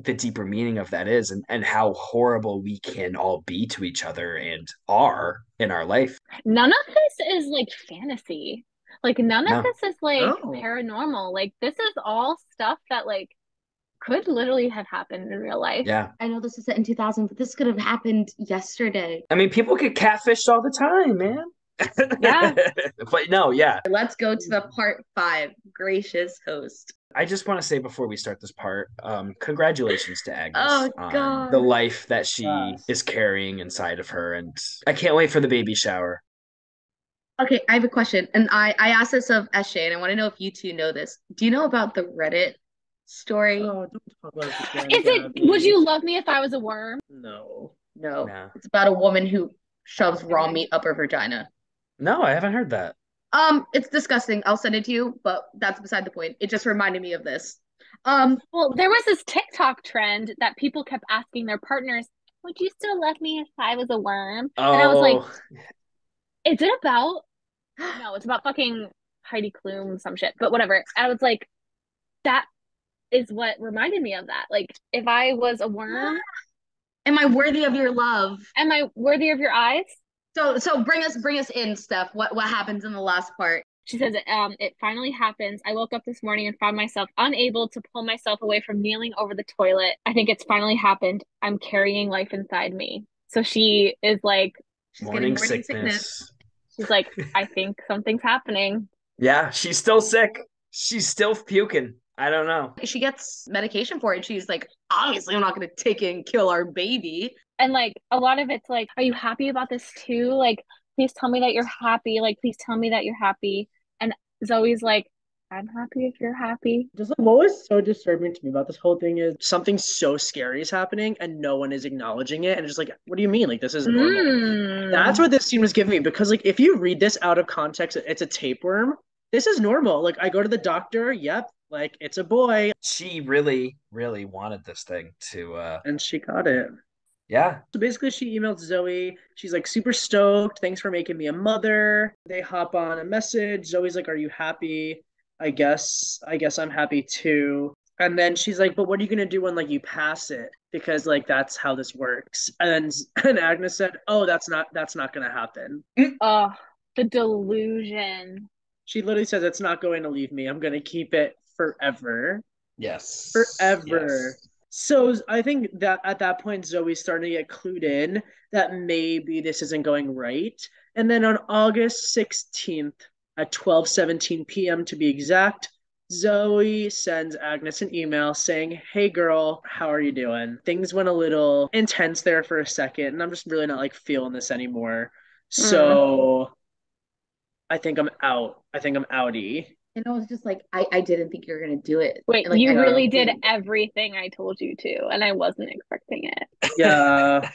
the deeper meaning of that is, and how horrible we can all be to each other and are in our life. None of this is, like, fantasy. Like, none of this is, like, paranormal. Like, this is all stuff that, like, could literally have happened in real life. Yeah, I know this was set in 2000, but this could have happened yesterday. I mean, people get catfished all the time, man. Yeah. But no, yeah. Let's go to the part 5, gracious host. I just want to say before we start this part, congratulations to Agnes on the life that she is carrying inside of her. And I can't wait for the baby shower. Okay, I have a question. And I asked this of Eshe, and I want to know if you two know this. Do you know about the Reddit story? Oh, don't talk about it again. Is it Would You Love Me If I Was a Worm? No. Nah. It's about a woman who shoves raw meat up her vagina. No, I haven't heard that. It's disgusting. I'll send it to you, but that's beside the point. It just reminded me of this. Well, there was this TikTok trend that people kept asking their partners, "Would you still love me if I was a worm?" Oh. And I was like, "Is it about?" No, it's about fucking Heidi Klum, some shit. But whatever. I was like, that is what reminded me of that. Like, if I was a worm, am I worthy of your love? Am I worthy of your eyes? So bring us in, Steph. What happens in the last part? She says, it finally happens. I woke up this morning and found myself unable to pull myself away from kneeling over the toilet. I think it's finally happened. I'm carrying life inside me. So she is like, she's getting morning sickness. She's like, I think something's happening. Yeah, she's still sick. She's still puking. I don't know. She gets medication for it. She's like, obviously, I'm not going to take it and kill our baby. And, like, a lot of it's like, are you happy about this too? Like, please tell me that you're happy. Like, please tell me that you're happy. And Zoe's like, I'm happy if you're happy. Just, like, what was so disturbing to me about this whole thing is something so scary is happening and no one is acknowledging it. And it's just like, what do you mean? Like, this isn't normal. That's what this scene was giving me. Because, like, if you read this out of context, it's a tapeworm. This is normal. Like, I go to the doctor. Yep. Like, it's a boy. She really, really wanted this thing to... And she got it. Yeah. So basically she emailed Zoe. She's like, super stoked. Thanks for making me a mother. They hop on a message. Zoe's like, are you happy? I guess I'm happy too. And then she's like, but what are you going to do when, like, you pass it? Because, like, that's how this works. And Agnes said, oh, that's not going to happen. Oh, the delusion. She literally says, it's not going to leave me. I'm going to keep it forever. Yes. Forever. Yes. So I think that at that point, Zoe's starting to get clued in that maybe this isn't going right. And then on August 16th at 12:17 p.m. to be exact, Zoe sends Agnes an email saying, hey girl, how are you doing? Things went a little intense there for a second, and I'm just really not, like, feeling this anymore. So I think I'm out. I think I'm outie. And I was just like, I didn't think you were going to do it. Wait, like, you really did everything I told you to, and I wasn't expecting it. Yeah.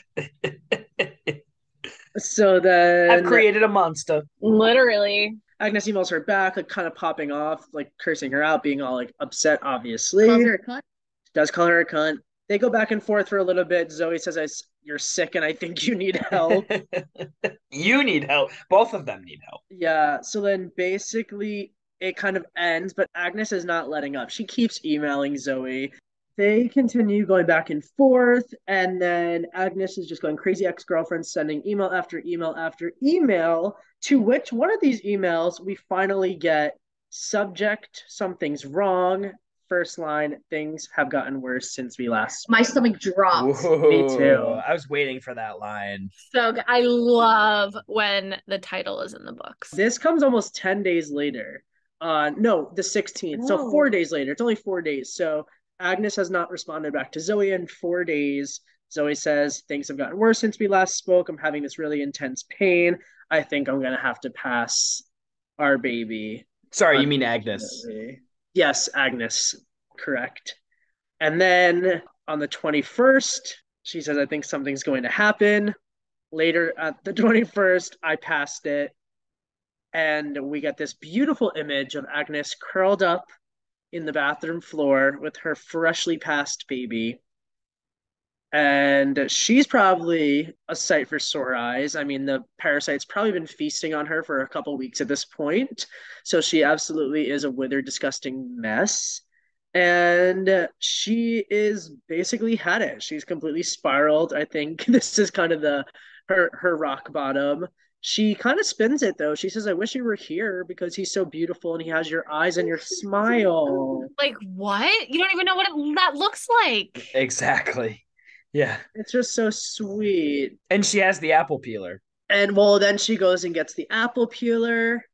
So then I've created a monster. Literally. Agnes emails her back, like, kind of popping off, like, cursing her out, being all, like, upset, obviously. Calls her a cunt. Does call her a cunt. They go back and forth for a little bit. Zoe says, you're sick and I think you need help. You need help. Both of them need help. Yeah. So then basically it kind of ends, but Agnes is not letting up. She keeps emailing Zoe. They continue going back and forth, and then Agnes is just going crazy, ex-girlfriend, sending email after email after email, to which one of these emails we finally get subject, something's wrong, first line, things have gotten worse since we last spoke. My stomach dropped. Whoa, me too. I was waiting for that line. So I love when the title is in the books. This comes almost 10 days later. No, the 16th. Whoa. So 4 days later. It's only 4 days. So Agnes has not responded back to Zoe in 4 days. Zoe says, things have gotten worse since we last spoke. I'm having this really intense pain. I think I'm going to have to pass our baby. Sorry, you mean Agnes. Yes, Agnes. Correct. And then on the 21st, she says, I think something's going to happen. Later at the 21st, I passed it. And we get this beautiful image of Agnes curled up in the bathroom floor with her freshly passed baby. And she's probably a sight for sore eyes. I mean, the parasite's probably been feasting on her for a couple weeks at this point. So she absolutely is a withered, disgusting mess. And she is basically had it. She's completely spiraled. I think this is kind of her rock bottom. She kind of spins it, though. She says, I wish you were here because he's so beautiful and he has your eyes and your smile. Like, what? You don't even know what that looks like. Exactly. Yeah. It's just so sweet. And she has the apple peeler. And, well, then she goes and gets the apple peeler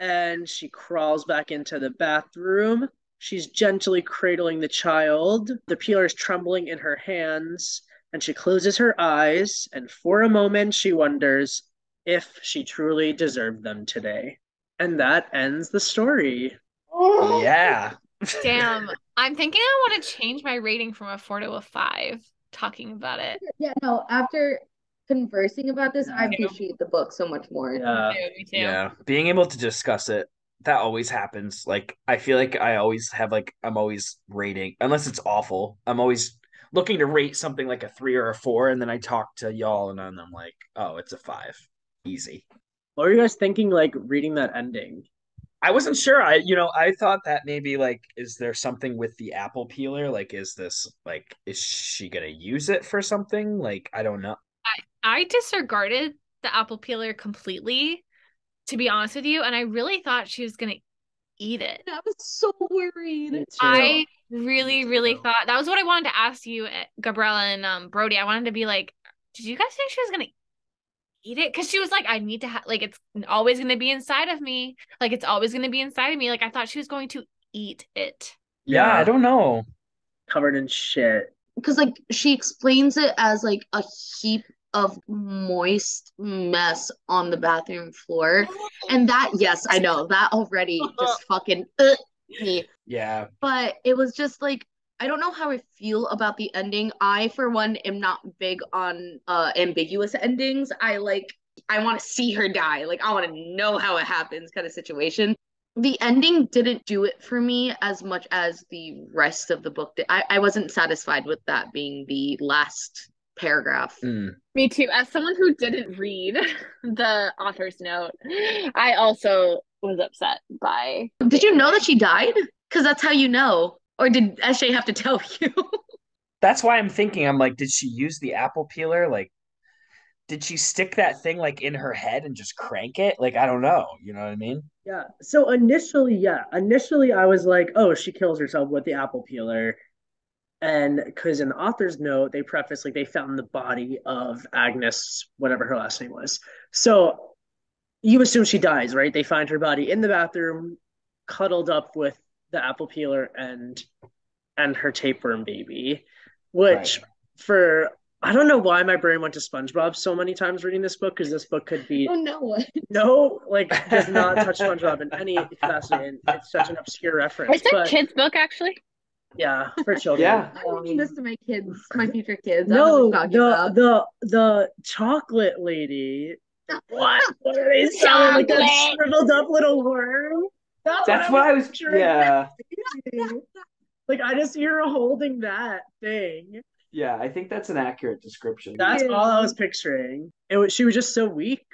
and she crawls back into the bathroom. She's gently cradling the child. The peeler is trembling in her hands and she closes her eyes. And for a moment, she wonders if she truly deserved them today. And that ends the story. Oh, yeah. Damn. I'm thinking I want to change my rating from a 4 to a 5 talking about it. Yeah, no, after conversing about this, I appreciate the book so much more. Yeah. Me too. Yeah. Being able to discuss it, that always happens. Like, I feel like I always have, like, I'm always rating, unless it's awful, I'm always looking to rate something like a 3 or a 4, and then I talk to y'all and I'm like, oh, it's a 5. Easy. What were you guys thinking, like, reading that ending? I wasn't sure. I thought that maybe, like, is there something with the apple peeler? Like, is she gonna use it for something? Like, I don't know. I disregarded the apple peeler completely, to be honest with you, and I really thought she was gonna eat it. I was so worried. I really, really thought that was what I wanted to ask you, Gabriella and Brody. I wanted to be like, did you guys think she was gonna eat it? Because she was like, I need to like, it's always going to be inside of me. Like, it's always going to be inside of me. Like, I thought she was going to eat it. Yeah, I don't know. Covered in shit. Because, like, she explains it as, like, a heap of moist mess on the bathroom floor. And that, yes, I know. That already just fucking me. Yeah. But it was just, like, I don't know how I feel about the ending. I, for one, am not big on ambiguous endings. I want to see her die. Like, I want to know how it happens kind of situation. The ending didn't do it for me as much as the rest of the book did. I wasn't satisfied with that being the last paragraph. Me too. As someone who didn't read the author's note, I also was upset by... Did you know that she died? Because that's how you know. Or did SJ have to tell you? That's why I'm thinking, I'm like, did she use the apple peeler? Like, did she stick that thing like in her head and just crank it? Like, I don't know. You know what I mean? Yeah. So initially, I was like, oh, she kills herself with the apple peeler. And because in the author's note, they preface like they found the body of Agnes, whatever her last name was. So you assume she dies, right? They find her body in the bathroom, cuddled up with the apple peeler and her tapeworm baby, which for... I don't know why my brain went to SpongeBob so many times reading this book, because this book could be... Oh, no. No, like, does not touch SpongeBob in any capacity. And it's such an obscure reference. It's a kid's book, actually. Yeah, for children. Yeah. I don't mean this to my kids, my future kids. No, the chocolate lady. What are they selling? Like that shriveled up little worm? That's what I was picturing. Yeah. Like, I just hear her holding that thing. Yeah, I think that's an accurate description. That's all I was picturing. She was just so weak.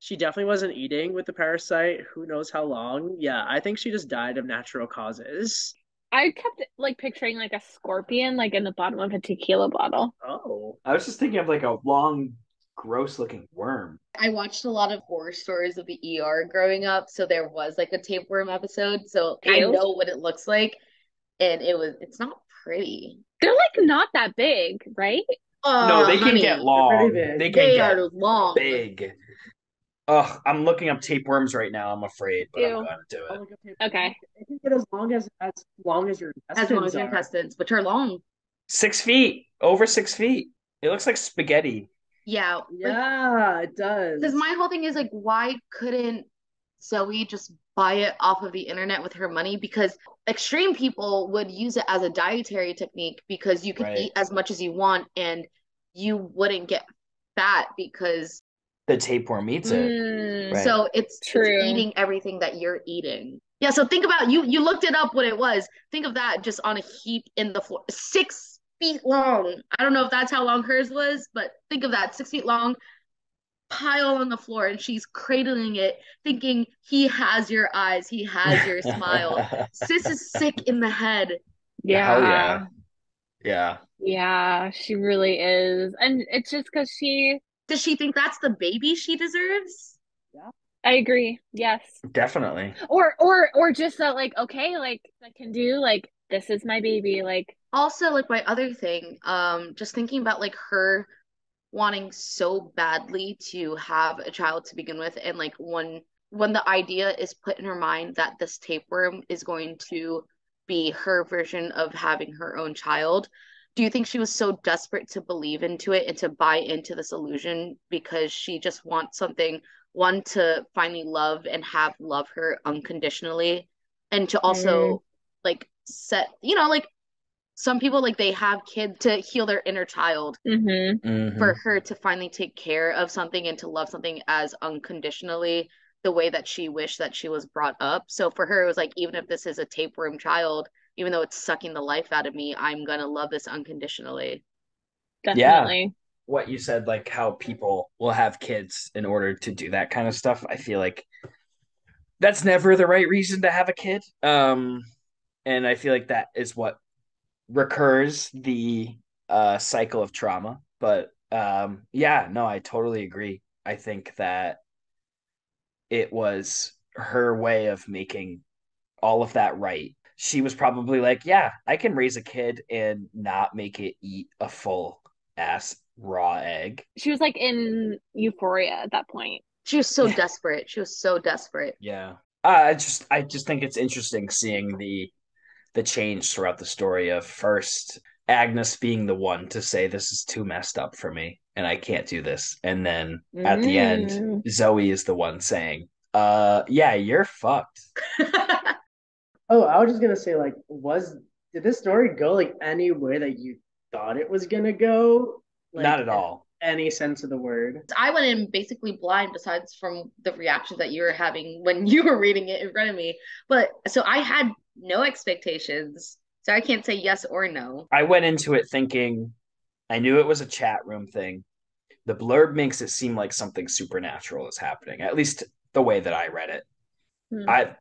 She definitely wasn't eating with the parasite. Who knows how long? Yeah, I think she just died of natural causes. I kept like picturing like a scorpion like in the bottom of a tequila bottle. Oh, I was just thinking of like a long, gross-looking worm. I watched a lot of horror stories of the ER growing up, so there was like a tapeworm episode. So I know what it looks like, and it's not pretty. They're like not that big, right? No, they can get long. They are big. Ugh, I'm looking up tapeworms right now, I'm afraid, but I'm gonna do it. Okay. They can get as long as your intestines. As long as your intestines, which are long. 6 feet. Over 6 feet. It looks like spaghetti. Yeah. Yeah, it does. Because my whole thing is like, why couldn't Zoe just buy it off of the internet with her money? Because extreme people would use it as a dietary technique, because you could eat as much as you want and you wouldn't get fat because the tapeworm eats it. Right. So it's eating everything that you're eating. Yeah. So think about, you looked it up what it was. Think of that just on a heap in the floor, 6 feet long. I don't know if that's how long hers was, but think of that, 6 feet long, pile on the floor, and she's cradling it thinking, he has your eyes, he has your smile. Sis is sick in the head. Yeah, she really is. And it's just because she think that's the baby she deserves. Yeah, I agree. Yes, definitely. Or just that, like, okay, like I can do, like, this is my baby. Like, also, like, my other thing, just thinking about like her wanting so badly to have a child to begin with, and like when the idea is put in her mind that this tapeworm is going to be her version of having her own child, do you think she was so desperate to believe into it and to buy into this illusion because she just wants one to finally love and have love her unconditionally, and to also like set, you know, like some people, like, they have kids to heal their inner child. Mm-hmm. Mm-hmm. For her to finally take care of something and to love something as unconditionally the way that she wished that she was brought up. So for her, it was like, even if this is a tapeworm child, even though it's sucking the life out of me, I'm going to love this unconditionally. Definitely. Yeah. What you said, like how people will have kids in order to do that kind of stuff. I feel like that's never the right reason to have a kid. And I feel like that is what recurs the cycle of trauma. But I totally agree. I think that it was her way of making all of that right. She was probably like, yeah, I can raise a kid and not make it eat a full ass raw egg. She was like in euphoria at that point. She was so desperate. Yeah. I just think it's interesting seeing the change throughout the story of first Agnes being the one to say, this is too messed up for me and I can't do this, and then at the end Zoe is the one saying, yeah, you're fucked. Oh, I was just gonna say, like, did this story go like any way that you thought it was gonna go? Like, not at all, any sense of the word. I went in basically blind, besides from the reactions that you were having when you were reading it in front of me. But so I had no expectations, so I can't say yes or no. I went into it thinking, I knew it was a chat room thing. The blurb makes it seem like something supernatural is happening, at least the way that I read it.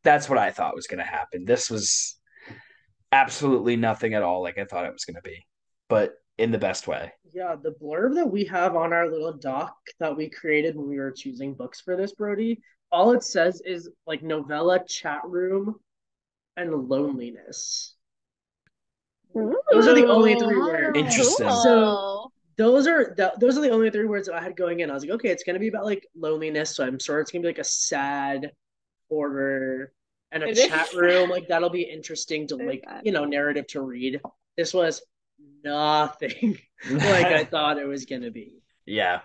That's what I thought was going to happen. This was absolutely nothing at all like I thought it was going to be, but in the best way. Yeah, the blurb that we have on our little doc that we created when we were choosing books for this, Brody, all it says is like novella, chat room, and loneliness. Ooh, those are the only three words. Interesting. Cool. So those are the only three words that I had going in. I was like, okay, it's going to be about like loneliness, so I'm sure it's going to be like a sad horror and a chat room. Like that'll be interesting to like, you know, narrative to read. This was nothing like I thought it was going to be. Yeah.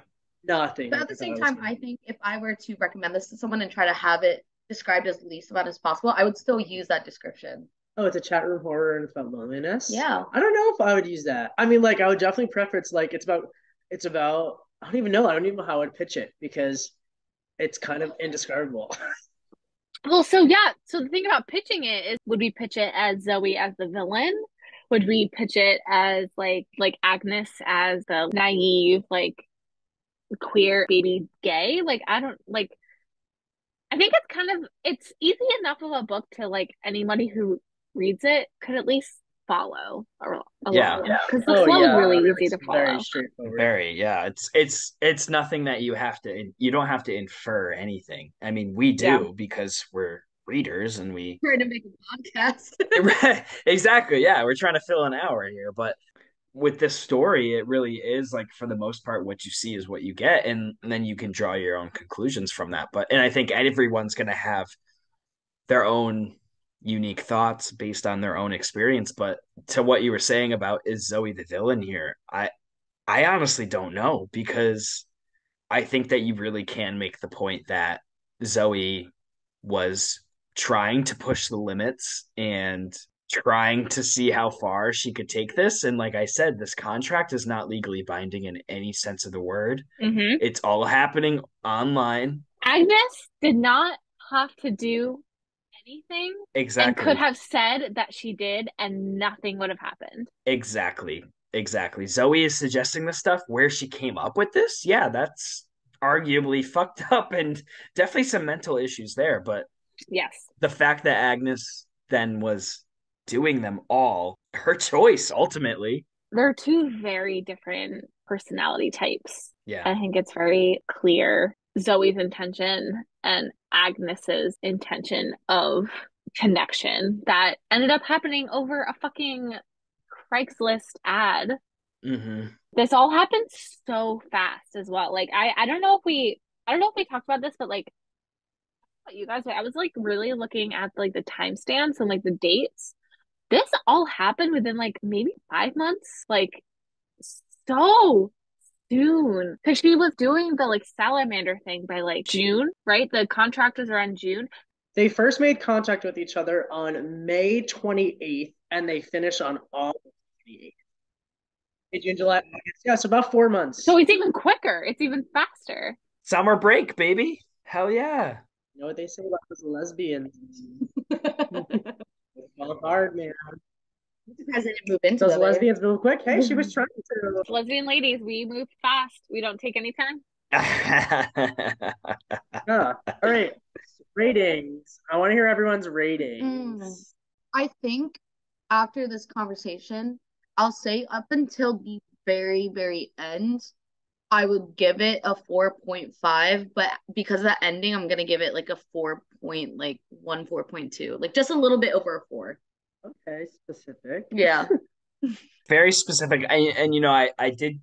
Nothing. But at the same time, I think if I were to recommend this to someone and try to have it described as least about as possible, I would still use that description. Oh, it's a chat room horror and it's about loneliness? Yeah. I don't know if I would use that. I mean, like, I would definitely preference, like, it's about, I don't even know how I would pitch it because it's kind of indescribable. Well, so yeah. So the thing about pitching it is, would we pitch it as Zoe as the villain? Would we pitch it as like Agnes as the naive, like queer baby gay? Like I think it's kind of, it's easy enough of a book to like anybody who reads it could at least follow along. Yeah. Because the flow is really easy to follow. Very straightforward. It's nothing that you don't have to infer anything. I mean, we do because we're readers and we're trying to make a podcast. Exactly. Yeah, we're trying to fill an hour here, but with this story, it really is like for the most part what you see is what you get, and then you can draw your own conclusions from that. But and I think everyone's going to have their own unique thoughts based on their own experience. But to what you were saying about, is Zoe the villain here? I honestly don't know, because I think that you really can make the point that Zoe was trying to push the limits and trying to see how far she could take this. And like I said, this contract is not legally binding in any sense of the word. Mm-hmm. It's all happening online. Agnes did not have to do anything. Exactly. And could have said that she did and nothing would have happened. Exactly. Zoe is suggesting this stuff. Where she came up with this, yeah, that's arguably fucked up and definitely some mental issues there. But yes, the fact that Agnes then was doing them all, her choice ultimately. They're two very different personality types. Yeah, I think it's very clear Zoe's intention and Agnes's intention of connection that ended up happening over a fucking Craigslist ad. Mm-hmm. This all happened so fast as well. Like I don't know if we talked about this, but like you guys, I was like really looking at like the timestamps and like the dates. This all happened within like maybe 5 months, like so soon. Because she was doing the like salamander thing by like June, right? The contract was around June. They first made contact with each other on May 28th and they finished on August 28th. June, July, August. Yeah, so about 4 months. So it's even quicker. It's even faster. Summer break, baby. Hell yeah. You know what they say about those lesbians. Well, hard, man. Because I didn't move into those lesbians move quick. Hey, she was trying to. Lesbian ladies, we move fast. We don't take any time. Yeah. All right. Ratings. I want to hear everyone's ratings. I think after this conversation, I'll say up until the very, very end, I would give it a 4.5, but because of that ending, I'm gonna give it like a 4.2, like just a little bit over a 4. Okay, specific. Yeah, very specific. I did,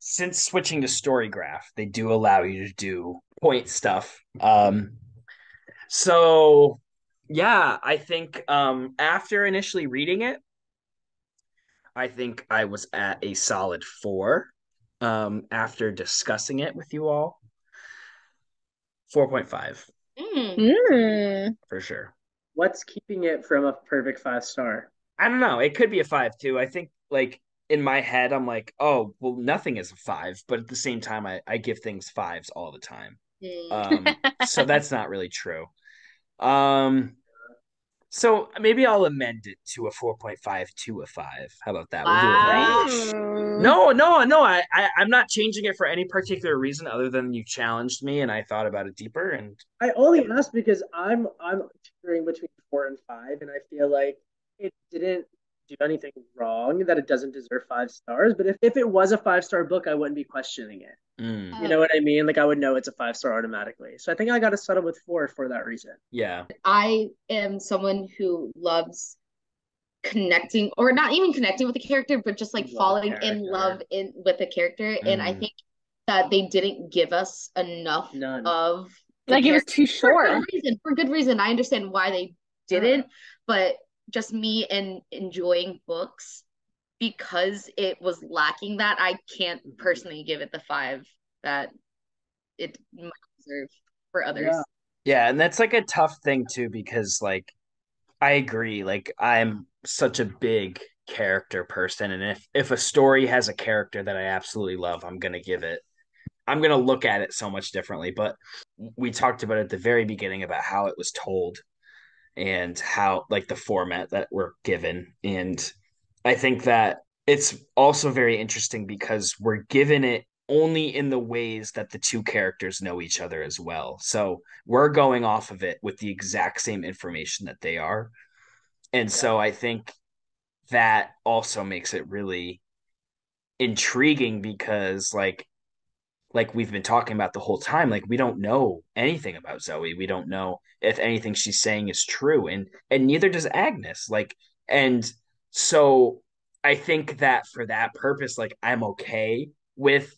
since switching to StoryGraph, they do allow you to do point stuff. So yeah, I think after initially reading it, I think I was at a solid 4. After discussing it with you all, 4.5 for sure. What's keeping it from a perfect 5-star? I don't know. It could be a 5 too. I think like in my head, I'm like, oh, well, nothing is a 5, but at the same time, I give things 5s all the time. So that's not really true. So maybe I'll amend it to a 4.5 to a 5. How about that? Wow. We'll do a range. No. I'm not changing it for any particular reason other than you challenged me and I thought about it deeper. And I only asked because I'm teetering between 4 and 5, and I feel like it didn't do anything wrong that it doesn't deserve 5 stars. But if it was a 5-star book, I wouldn't be questioning it. Mm. You know what I mean? Like, I would know it's a 5-star automatically. So I think I got to settle with 4 for that reason. Yeah. I am someone who loves connecting, or not even connecting with the character, but just like falling in love with the character. Mm. And I think that they didn't give us enough of... Like, it was too short. For good reason. I understand why they didn't, but just me and enjoying books, because it was lacking that, I can't personally give it the 5 that it might deserve for others. Yeah, and that's like a tough thing too, because like, I agree, like, I'm such a big character person, and if a story has a character that I absolutely love, I'm going to look at it so much differently. But we talked about at the very beginning about how it was told and how, like, the format that we're given. And I think that it's also very interesting because we're given it only in the ways that the two characters know each other as well. So we're going off of it with the exact same information that they are. And so I think that also makes it really intriguing because, like we've been talking about the whole time, like, we don't know anything about Zoe. We don't know if anything she's saying is true. And neither does Agnes. Like, and so I think that for that purpose, like, I'm okay with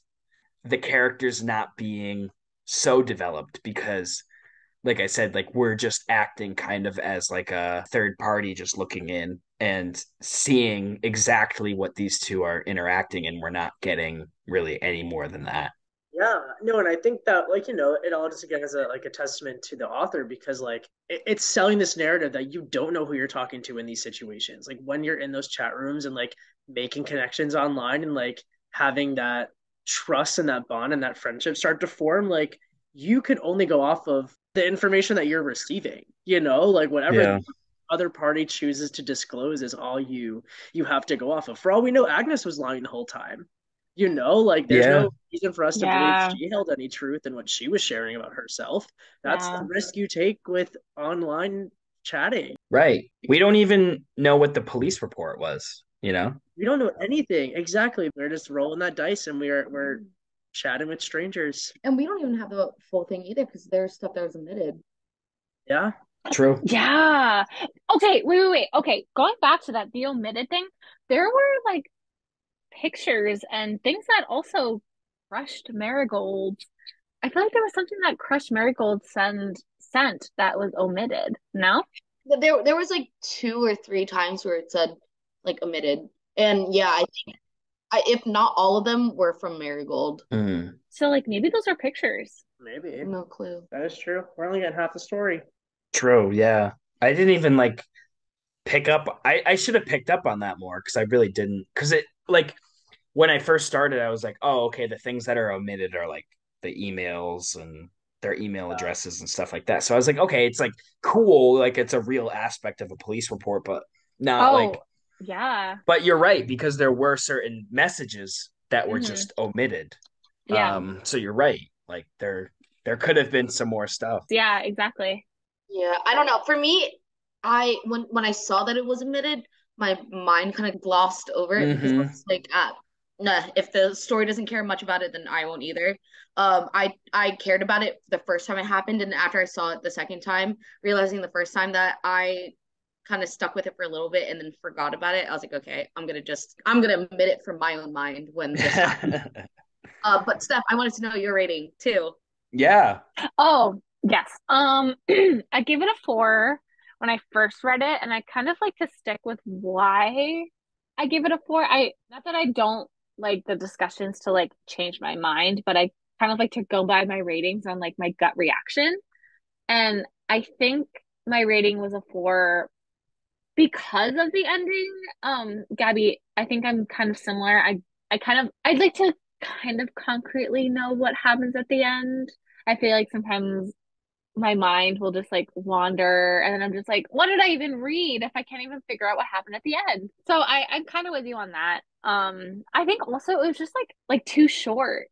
the characters not being so developed because, like I said, like, we're just acting kind of as like a third party, just looking in and seeing exactly what these two are interacting. And we're not getting really any more than that. Yeah, no, and I think that, like, you know, it all just again is a testament to the author because, like, it's selling this narrative that you don't know who you're talking to in these situations. Like, when you're in those chat rooms and, like, making connections online and, like, having that trust and that bond and that friendship start to form, like, you could only go off of the information that you're receiving, you know, like, whatever the other party chooses to disclose is all you have to go off of. For all we know, Agnes was lying the whole time. You know, like, there's no reason for us to believe she held any truth in what she was sharing about herself. That's the risk you take with online chatting. Right. We don't even know what the police report was, you know? We don't know anything. Exactly. We're just rolling that dice and we're chatting with strangers. And we don't even have the full thing either because there's stuff that was omitted. Yeah. True. Yeah. Okay, wait. Okay, going back to that, the omitted thing, there were, like, pictures and things that also crushed marigolds. I feel like there was something that crushed marigolds sent that was omitted. No, there was like 2 or 3 times where it said like omitted, and I think if not all of them were from Marigold. Mm. So like maybe those are pictures. Maybe no clue. That is true. We're only getting half the story. True. Yeah, I didn't even like pick up. I should have picked up on that more because I really didn't. Because it like. When I first started, I was like, oh, okay, the things that are omitted are like the emails and their email addresses and stuff like that. So I was like, okay, it's like cool. Like it's a real aspect of a police report, but not like. Yeah. But you're right, because there were certain messages that were just omitted. Yeah. So you're right. Like there could have been some more stuff. Yeah, exactly. Yeah. I don't know. For me, when I saw that it was omitted, my mind kind of glossed over it because I was like, nah, if the story doesn't care much about it, then I won't either. I cared about it the first time it happened, and after I saw it the second time, realizing the first time that I kind of stuck with it for a little bit and then forgot about it, I was like, okay, I'm gonna omit it from my own mind when this happens. But Steph, I wanted to know your rating too. Yeah. Oh yes. I gave it a 4 when I first read it, and I kind of like to stick with why I gave it a 4. Not that I don't like the discussions to like change my mind, but I kind of like to go by my ratings on like my gut reaction. And I think my rating was a 4 because of the ending. Gabby, I think I'm kind of similar. I'd like to kind of concretely know what happens at the end. I feel like sometimes my mind will just like wander, and then I'm just like, what did I even read if I can't even figure out what happened at the end? So I'm kind of with you on that. I think also it was just like too short.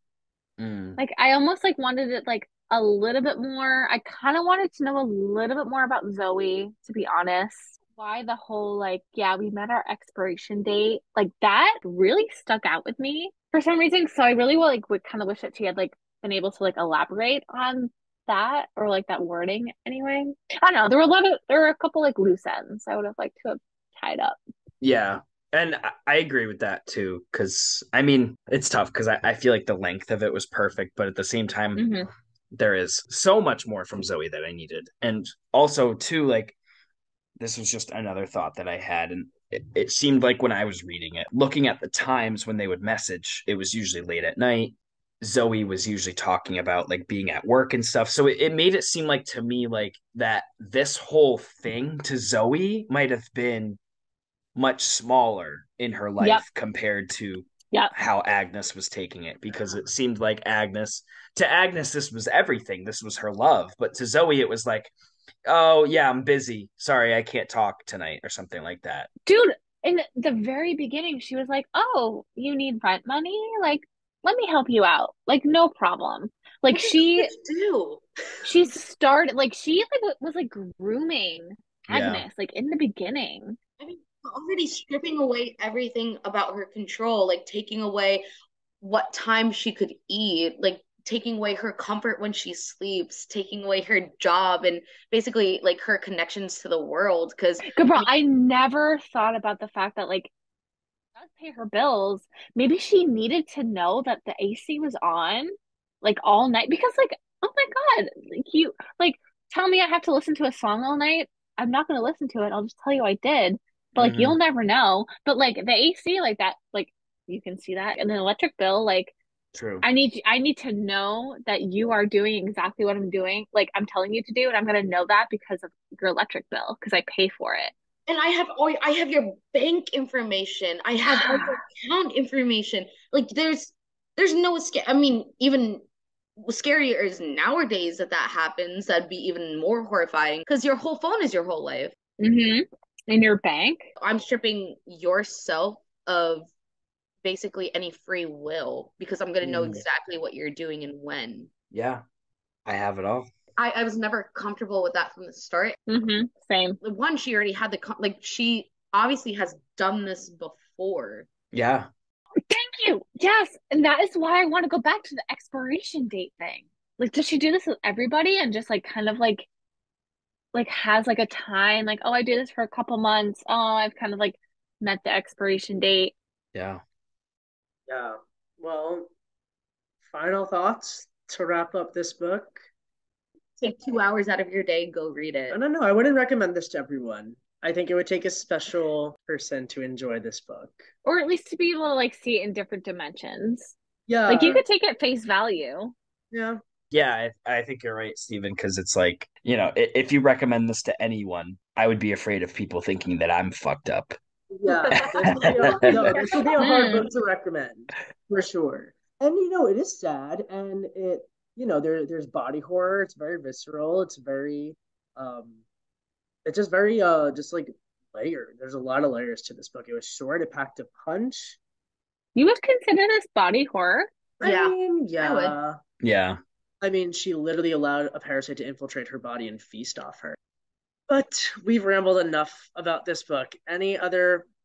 Mm. Like I almost like wanted it like a little bit more. I kind of wanted to know a little bit more about Zoe, to be honest. why the whole like, yeah, we met our expiration date, like that really stuck out with me for some reason. So I really would kind of wish that she had like been able to like elaborate on that, or like that wording anyway. I don't know. There were a couple like loose ends I would have liked to have tied up. Yeah. And I agree with that too, because I mean, it's tough because I feel like the length of it was perfect, but at the same time, there is so much more from Zoe that I needed. And also too, like, this was just another thought that I had, and it seemed like when I was reading it, looking at the times when they would message, it was usually late at night. Zoe was usually talking about like being at work and stuff. So it made it seem like to me like that this whole thing to Zoe might have been much smaller in her life compared to how Agnes was taking it, because it seemed like to Agnes, this was everything. This was her love. But to Zoe, it was like, oh yeah, I'm busy. Sorry, I can't talk tonight or something like that. Dude, in the very beginning, she was like, oh, you need rent money? Like, let me help you out. Like, no problem. Like, she was like grooming Agnes, like in the beginning. I mean, already stripping away everything about her control, like taking away what time she could eat, like taking away her comfort when she sleeps, taking away her job, and basically like her connections to the world. Because I never thought about the fact that like she does pay her bills. Maybe she needed to know that the AC was on like all night, because like, oh my god, like, you like tell me I have to listen to a song all night? I'm not going to listen to it. I'll just tell you I did. But like, you'll never know. But like the AC, like that, like you can see that. And the electric bill, like, true. I need to know that you are doing exactly what I'm doing. Like I'm telling you to do, and I'm going to know that because of your electric bill, because I pay for it. And I have your bank information. I have all your account information. Like there's no escape. I mean, even scarier is nowadays that happens. That'd be even more horrifying, because your whole phone is your whole life. Mm-hmm. In your bank. I'm stripping yourself of basically any free will, because I'm going to know exactly what you're doing and when. Yeah, I have it all. I was never comfortable with that from the start. Mm-hmm. Same. One, she already had she obviously has done this before. Yeah. Thank you. Yes. And that is why I want to go back to the expiration date thing. Like, does she do this with everybody and just like kind of like has like a time, like, oh, I do this for a couple months. Oh, I've kind of like met the expiration date. Yeah. Yeah. Well, final thoughts to wrap up this book. Take 2 hours out of your day, go read it. I don't know. I wouldn't recommend this to everyone. I think it would take a special person to enjoy this book. Or at least to be able to like see it in different dimensions. Yeah. Like you could take it at face value. Yeah. Yeah, I think you're right, Stephen, because it's like, you know, if you recommend this to anyone, I would be afraid of people thinking that I'm fucked up. Yeah, this would be a hard book to recommend, for sure. And, you know, it is sad, and it, you know, there's body horror. It's very visceral. It's very, it's just very, just like layered. There's a lot of layers to this book. It was short. It packed a punch. You would consider this body horror? I mean, yeah. I mean, she literally allowed a parasite to infiltrate her body and feast off her. But we've rambled enough about this book. Any last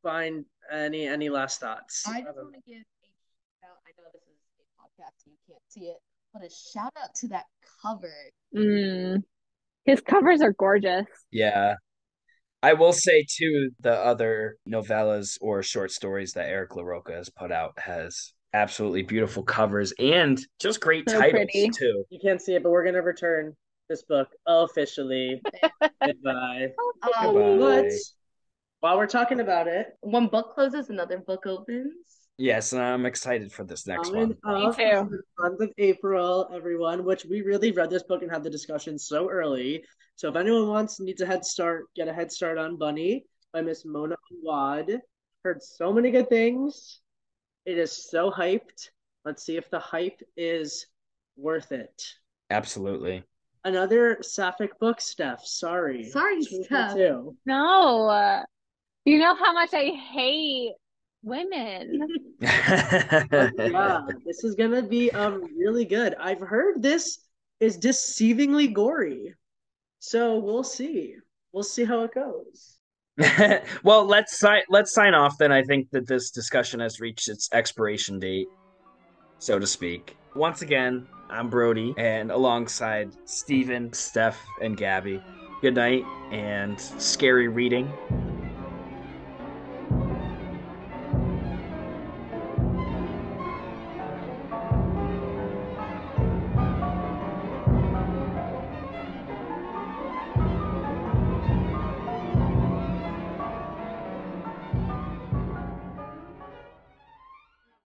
thoughts? I just want to give a shout out. I know this is a podcast, so you can't see it, but a shout out to that cover. His covers are gorgeous. Yeah. I will say, too, the other novellas or short stories that Eric LaRocca has put out has absolutely beautiful covers and just great titles too. You can't see it, but we're gonna return this book officially. Goodbye. But while we're talking about it, one book closes, another book opens. Yes, and I'm excited for this next one. Me too. Month of April, everyone. Which we really read this book and had the discussion so early. So if anyone needs a head start, get a head start on Bunny by Miss Mona Awad. Heard so many good things. It is so hyped. Let's see if the hype is worth it. Absolutely. Another sapphic book, Steph. Sorry, Steph. No. You know how much I hate women. Yeah, this is going to be really good. I've heard this is deceivingly gory. So we'll see. We'll see how it goes. Well, let's sign off then. I think that this discussion has reached its expiration date, so to speak. Once again, I'm Brody, and alongside Steven, Steph, and Gabby. Good night, and scary reading.